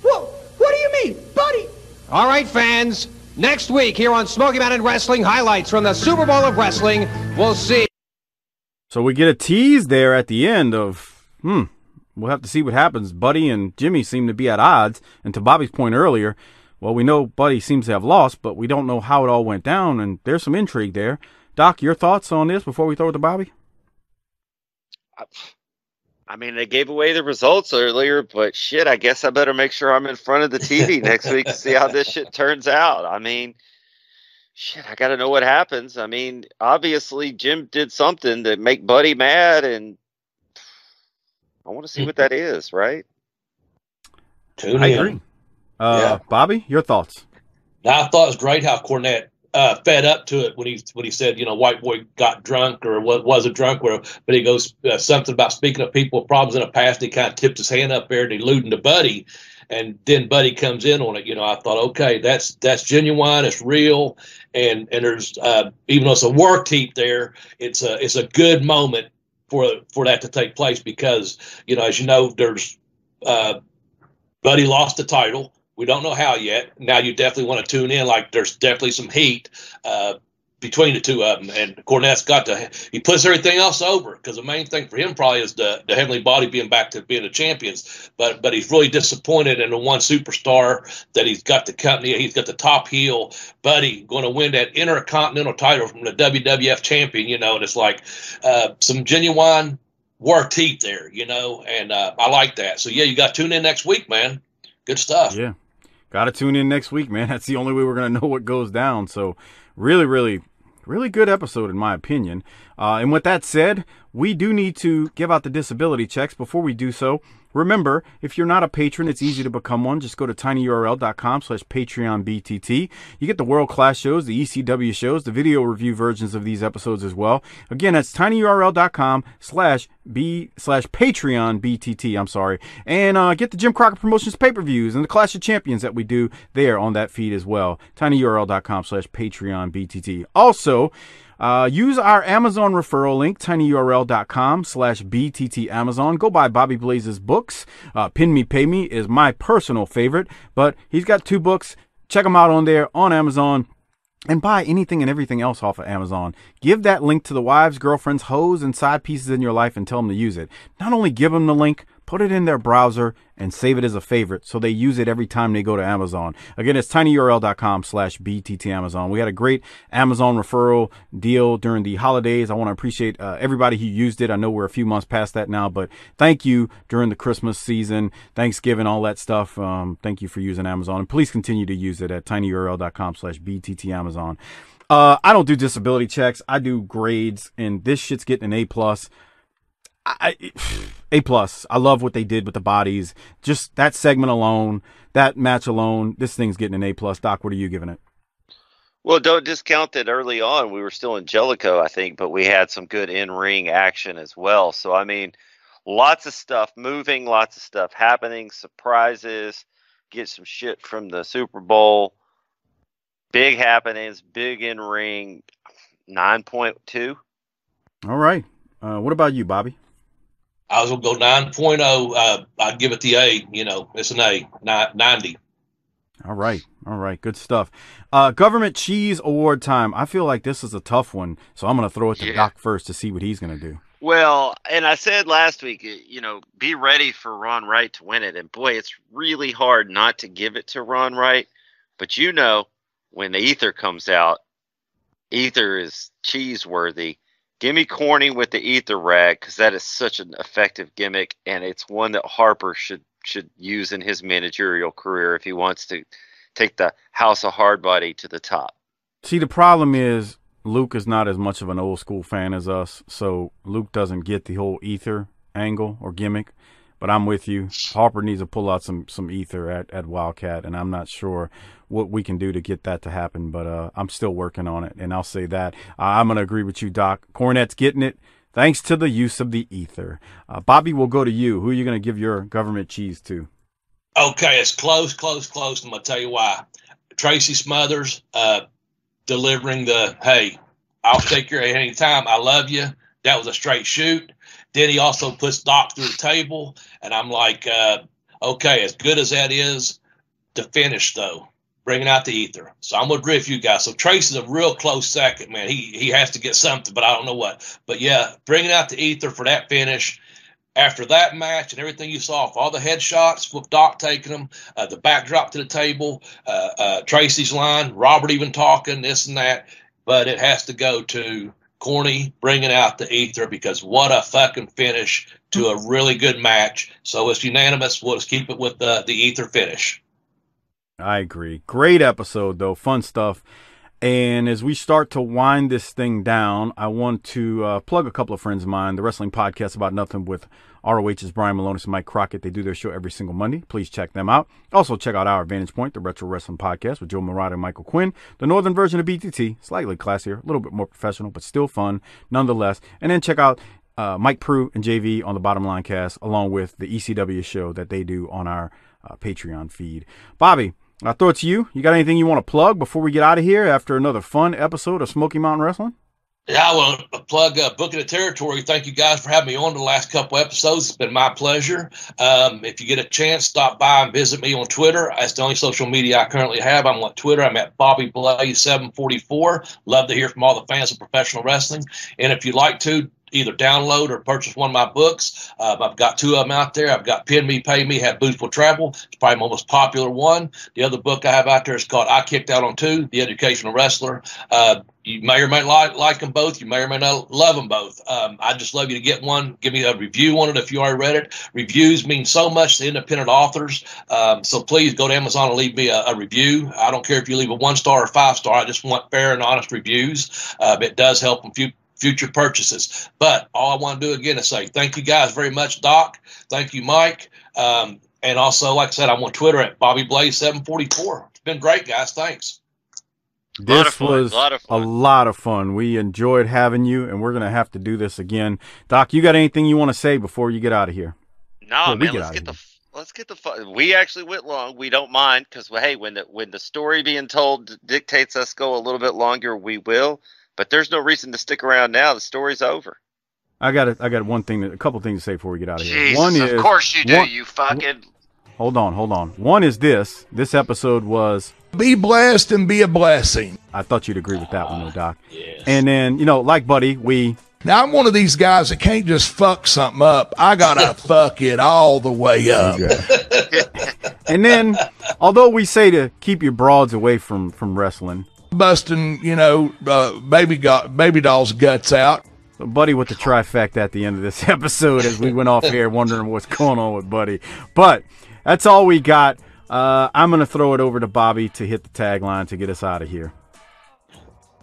What do you mean, buddy? All right, fans. Next week here on Smoky Mountain Wrestling, highlights from the Super Bowl of Wrestling. We'll see. So we get a tease there at the end of, we'll have to see what happens. Buddy and Jimmy seem to be at odds. And to Bobby's point earlier, well, we know Buddy seems to have lost, but we don't know how it all went down, and there's some intrigue there. Doc, your thoughts on this before we throw it to Bobby? I mean, they gave away the results earlier, but shit, I guess I better make sure I'm in front of the TV next week to see how this shit turns out. I mean, shit, I got to know what happens. I mean, obviously, Jim did something to make Buddy mad, and I want to see what that is, right? I agree. Yeah. Bobby, your thoughts? I thought it was great how Cornette fed up to it when he said, you know, White Boy got drunk or wasn't drunk, but he goes something about speaking of people with problems in the past. And he kind of tipped his hand up there and alluding to Buddy, and then Buddy comes in on it. You know, I thought, okay, that's genuine, it's real, and there's even though it's a work heap there, it's a good moment for that to take place because you know, as you know, there's Buddy lost the title. We don't know how yet. Now you definitely want to tune in. Like there's definitely some heat between the two of them. And Cornette's he puts everything else over because the main thing for him probably is the Heavenly Body being back to being the champions. But he's really disappointed in the one superstar that he's got the company. He's got the top heel Buddy going to win that Intercontinental title from the WWF champion. You know, and it's like some genuine work teeth there. You know, and I like that. So yeah, you got to tune in next week, man. Good stuff. Yeah. Got to tune in next week, man. That's the only way we're going to know what goes down. So really, really Really good episode, in my opinion. And with that said, we do need to give out the disability checks. Before we do so, remember, if you're not a patron, it's easy to become one. Just go to tinyurl.com/PatreonBTT. You get the world-class shows, the ECW shows, the video review versions of these episodes as well. Again, that's tinyurl.com/Patreon BTT. I'm sorry. And get the Jim Crockett Promotions pay-per-views and the Clash of Champions that we do there on that feed as well. tinyurl.com/Patreon BTT. Also, use our Amazon referral link, tinyurl.com/BTT Amazon. Go buy Bobby Blaze's books. Pin Me, Pay Me is my personal favorite, but he's got 2 books. Check them out on there on Amazon. And buy anything and everything else off of Amazon. Give that link to the wives, girlfriends, hoes, and side pieces in your life and tell them to use it. Not only give them the link, put it in their browser and save it as a favorite so they use it every time they go to Amazon. Again, it's tinyurl.com/BTT Amazon. We had a great Amazon referral deal during the holidays. I want to appreciate everybody who used it. I know we're a few months past that now, but thank you during the Christmas season, Thanksgiving, all that stuff. Thank you for using Amazon. And please continue to use it at tinyurl.com/BTT Amazon. I don't do disability checks. I do grades, and this shit's getting an A+. A plus. I love what they did with the bodies. Just that segment alone, that match alone, this thing's getting an A+. Doc, what are you giving it? Well, don't discount that early on we were still in Jellicoe, I think, but we had some good in-ring action as well. So, I mean, lots of stuff moving, lots of stuff happening, surprises, get some shit from the Super Bowl, big happenings, big in-ring, 9.2. All right. What about you, Bobby? I was going to go 9.0. I'd give it the A. You know, it's an A, 90. All right. All right. Good stuff. Government Cheese Award time. I feel like this is a tough one, so I'm going to throw it to Doc first to see what he's going to do. Well, and I said last week, you know, be ready for Ron Wright to win it. And, boy, it's really hard not to give it to Ron Wright. But, you know, when the ether comes out, ether is cheese-worthy. Give me Corny with the ether rag, because that is such an effective gimmick, and it's one that Harper should use in his managerial career if he wants to take the House of Hardbody to the top. See, the problem is Luke is not as much of an old-school fan as us, so Luke doesn't get the whole ether angle or gimmick, but I'm with you. Harper needs to pull out some ether at Wildcat, and I'm not sure what we can do to get that to happen, but I'm still working on it, and I'll say that. I'm going to agree with you, Doc. Cornette's getting it thanks to the use of the ether. Bobby, we'll go to you. Who are you going to give your government cheese to? Okay, it's close, and I'm going to tell you why. Tracy Smothers delivering the, hey, I'll take your any time. I love you. That was a straight shoot. Then he also puts Doc through the table, and I'm like, okay, as good as that is, the finish, though, bringing out the ether. So I'm going to agree with you guys. So Tracy's a real close second, man. He has to get something, but I don't know what. But, yeah, bringing out the ether for that finish. After that match and everything you saw, all the headshots with Doc taking them, the backdrop to the table, Tracy's line, Robert even talking, this and that. But it has to go to Corny bringing out the ether, because what a fucking finish to a really good match. So it's unanimous. We'll just keep it with the ether finish. I agree. Great episode, though. Fun stuff. And as we start to wind this thing down, I want to plug a couple of friends of mine, the Wrestling Podcast About Nothing with ROH's Brian Malonis and Mike Crockett. They do their show every single Monday. Please check them out. Also check out Our Vantage Point, the Retro Wrestling Podcast with Joe Murata and Michael Quinn. The northern version of BTT, slightly classier, a little bit more professional, but still fun nonetheless. And then check out Mike Prue and JV on the Bottom Line Cast, along with the ECW show that they do on our Patreon feed. Bobby, I'll throw it to you. You got anything you want to plug before we get out of here after another fun episode of Smoky Mountain Wrestling? Yeah, I want to plug Booking the Territory. Thank you guys for having me on the last couple episodes. It's been my pleasure. If you get a chance, stop by and visit me on Twitter. That's the only social media I currently have. I'm on Twitter. I'm at Bobby Blaze 744. Love to hear from all the fans of professional wrestling. And if you'd like to, either download or purchase one of my books. I've got two of them out there. I've got Pin Me, Pay Me, Have Booze Will Travel. It's probably my most popular one. The other book I have out there is called I Kicked Out on Two, The Educational Wrestler. You may or may not like them both. You may or may not love them both. I'd just love you to get one. Give me a review on it if you already read it. Reviews mean so much to independent authors. So please go to Amazon and leave me a review. I don't care if you leave a 1-star or 5-star. I just want fair and honest reviews. It does help in future purchases. But all I want to do again is say thank you guys very much, Doc. Thank you, Mike. And also, like I said, I'm on Twitter at Bobby Blaze 744. It's been great, guys. Thanks. This was a lot of fun. We enjoyed having you, and we're going to have to do this again. Doc, you got anything you want to say before you get out of here? No, man, let's get the fun. We actually went long. We don't mind because, hey, when the story being told dictates us go a little bit longer, we will. But there's no reason to stick around now. The story's over. I got a couple things to say before we get out of here. Jesus, one is, of course you do, you fucking. Hold on. One is this. This episode was. Be blessed and be a blessing. I thought you'd agree with that one, though, Doc. Yes. And then, like Buddy, we... Now, I'm one of these guys that can't just fuck something up. I got to fuck it all the way up. And then, although we say to keep your broads away from wrestling... Busting, baby doll's guts out. So Buddy with the trifecta at the end of this episode as we went off here wondering what's going on with Buddy. But that's all we got. I'm going to throw it over to Bobby to hit the tagline to get us out of here.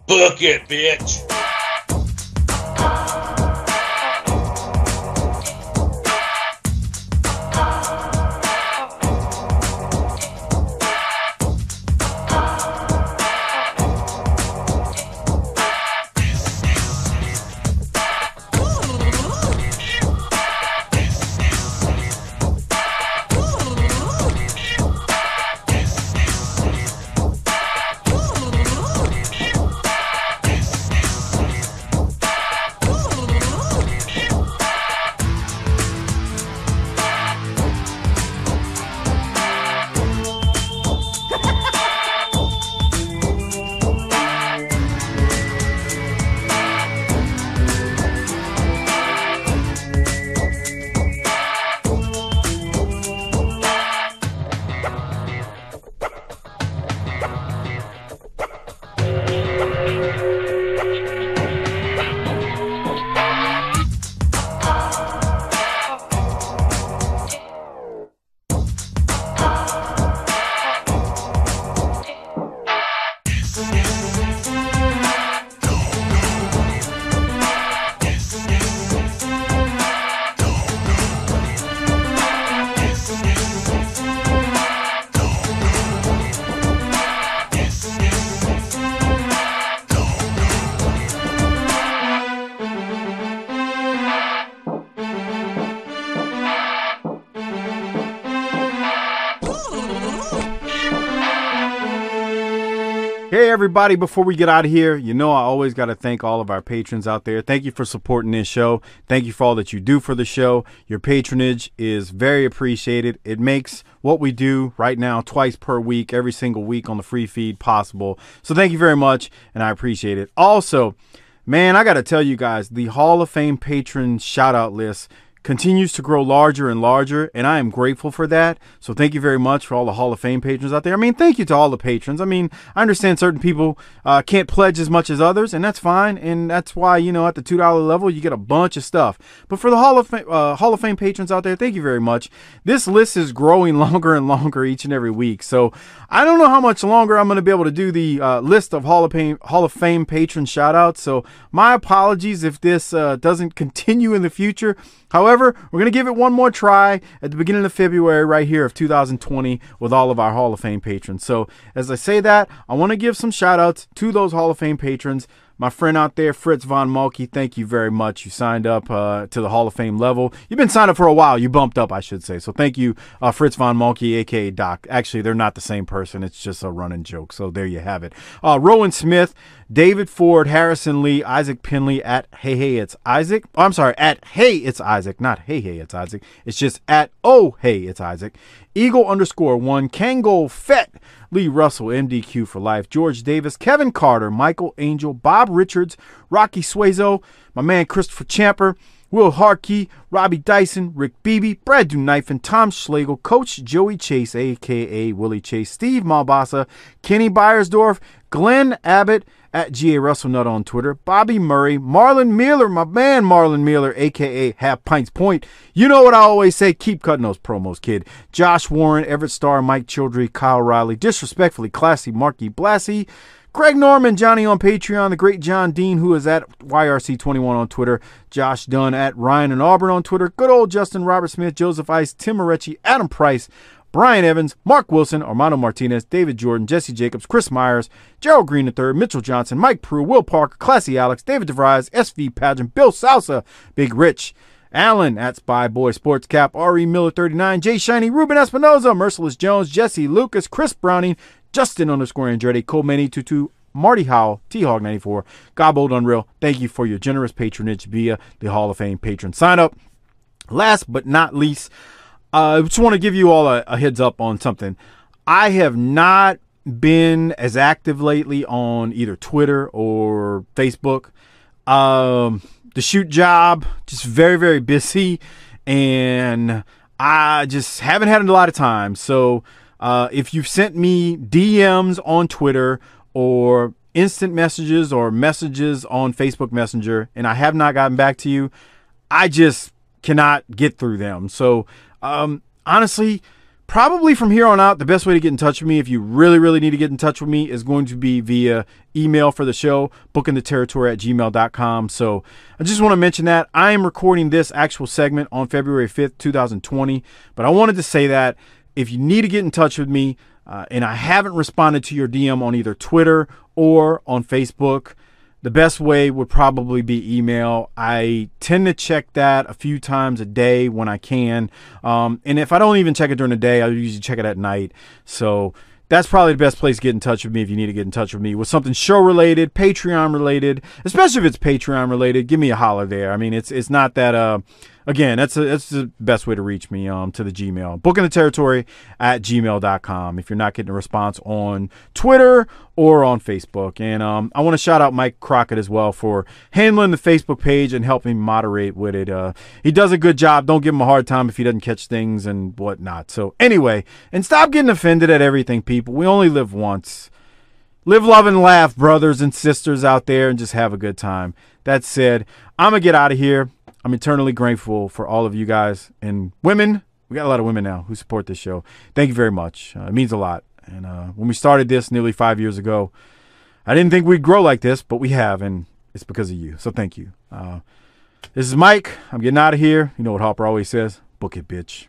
Book it, bitch. Everybody, before we get out of here, I always got to thank all of our patrons out there. Thank you for supporting this show. Thank you for all that you do for the show. Your patronage is very appreciated. It makes what we do right now twice per week, every single week on the free feed possible. So thank you very much, and I appreciate it. Also, man, I got to tell you guys, the Hall of Fame patron shout out list continues to grow larger and larger, and I am grateful for that. So thank you very much for all the Hall of Fame patrons out there. I mean, thank you to all the patrons. I mean, I understand certain people can't pledge as much as others, and that's fine. And that's why, at the $2 level, you get a bunch of stuff. But for the Hall of Fame patrons out there, thank you very much. This list is growing longer and longer each and every week. So I don't know how much longer I'm going to be able to do the list of Hall of Fame patron shout-outs. So my apologies if this doesn't continue in the future. However, we're going to give it one more try at the beginning of February right here of 2020 with all of our Hall of Fame patrons. So as I say that, I want to give some shout outs to those Hall of Fame patrons. My friend out there, Fritz Von Malke, thank you very much. You signed up to the Hall of Fame level. You've been signed up for a while. You bumped up, I should say. So thank you, Fritz Von Malke, a.k.a. Doc. Actually, they're not the same person. It's just a running joke. So there you have it. Rowan Smith, David Ford, Harrison Lee, Isaac Penley at Hey It's Isaac. Oh, I'm sorry, at Hey It's Isaac. Not Hey It's Isaac. It's just at Oh Hey It's Isaac. Eagle_1, Kangol Fett, Lee Russell, MDQ for life, George Davis, Kevin Carter, Michael Angel, Bob Richards, Rocky Suezo, my man Christopher Champer, Will Harkey, Robbie Dyson, Rick Beebe, Brad Duknife, and Tom Schlegel, Coach Joey Chase, a.k.a. Willie Chase, Steve Malbasa, Kenny Beiersdorf, Glenn Abbott, at GA WrestleNut on Twitter, Bobby Murray, Marlon Mueller, my man Marlon Mueller, a.k.a. Half Pints Point. You know what I always say, keep cutting those promos, kid. Josh Warren, Everett Starr, Mike Childry, Kyle Riley, Disrespectfully Classy, Marky Blassie, Greg Norman, Johnny on Patreon, the great John Dean, who is at YRC21 on Twitter, Josh Dunn at Ryan and Auburn on Twitter, good old Justin, Robert Smith, Joseph Ice, Tim Morecci, Adam Price, Brian Evans, Mark Wilson, Armando Martinez, David Jordan, Jesse Jacobs, Chris Myers, Gerald Green III, Mitchell Johnson, Mike Prue, Will Parker, Classy Alex, David DeVries, SV Pageant, Bill Salsa, Big Rich, Allen at Spy Boy Sports Cap, R.E. Miller 39, Jay Shiny, Ruben Espinoza, Merciless Jones, Jesse Lucas, Chris Browning, Justin _ Andretti, Cole Manny 22, Marty Howell, T-Hog 94, Gobbled Unreal. Thank you for your generous patronage via the Hall of Fame patron sign up. Last but not least, I just want to give you all a heads up on something. I have not been as active lately on either Twitter or Facebook. The shoot job, just very, very busy. And I just haven't had a lot of time. So if you've sent me DMs on Twitter or instant messages or messages on Facebook Messenger and I have not gotten back to you, I just cannot get through them. So honestly, probably from here on out, the best way to get in touch with me, if you really, really need to get in touch with me, is going to be via email for the show, bookingtheterritory@gmail.com. So I just want to mention that I am recording this actual segment on February 5th, 2020, but I wanted to say that if you need to get in touch with me, and I haven't responded to your DM on either Twitter or on Facebook, the best way would probably be email. I tend to check that a few times a day when I can. And if I don't even check it during the day, I usually check it at night. So that's probably the best place to get in touch with me if you need to get in touch with me with something show-related, Patreon-related, especially if it's Patreon-related. Give me a holler there. I mean, it's not that... Again, that's the best way to reach me, to the Gmail, bookingtheterritory@gmail.com if you're not getting a response on Twitter or on Facebook. And I want to shout out Mike Crockett as well for handling the Facebook page and helping moderate with it. He does a good job. Don't give him a hard time if he doesn't catch things and whatnot. So anyway, and stop getting offended at everything, people. We only live once. Live, love, and laugh, brothers and sisters out there, and just have a good time. That said, I'm going to get out of here. I'm eternally grateful for all of you guys and women. We got a lot of women now who support this show. Thank you very much. It means a lot. And when we started this nearly 5 years ago, I didn't think we'd grow like this, but we have, and it's because of you. So thank you. This is Mike. I'm getting out of here. You know what Harper always says, book it, bitch.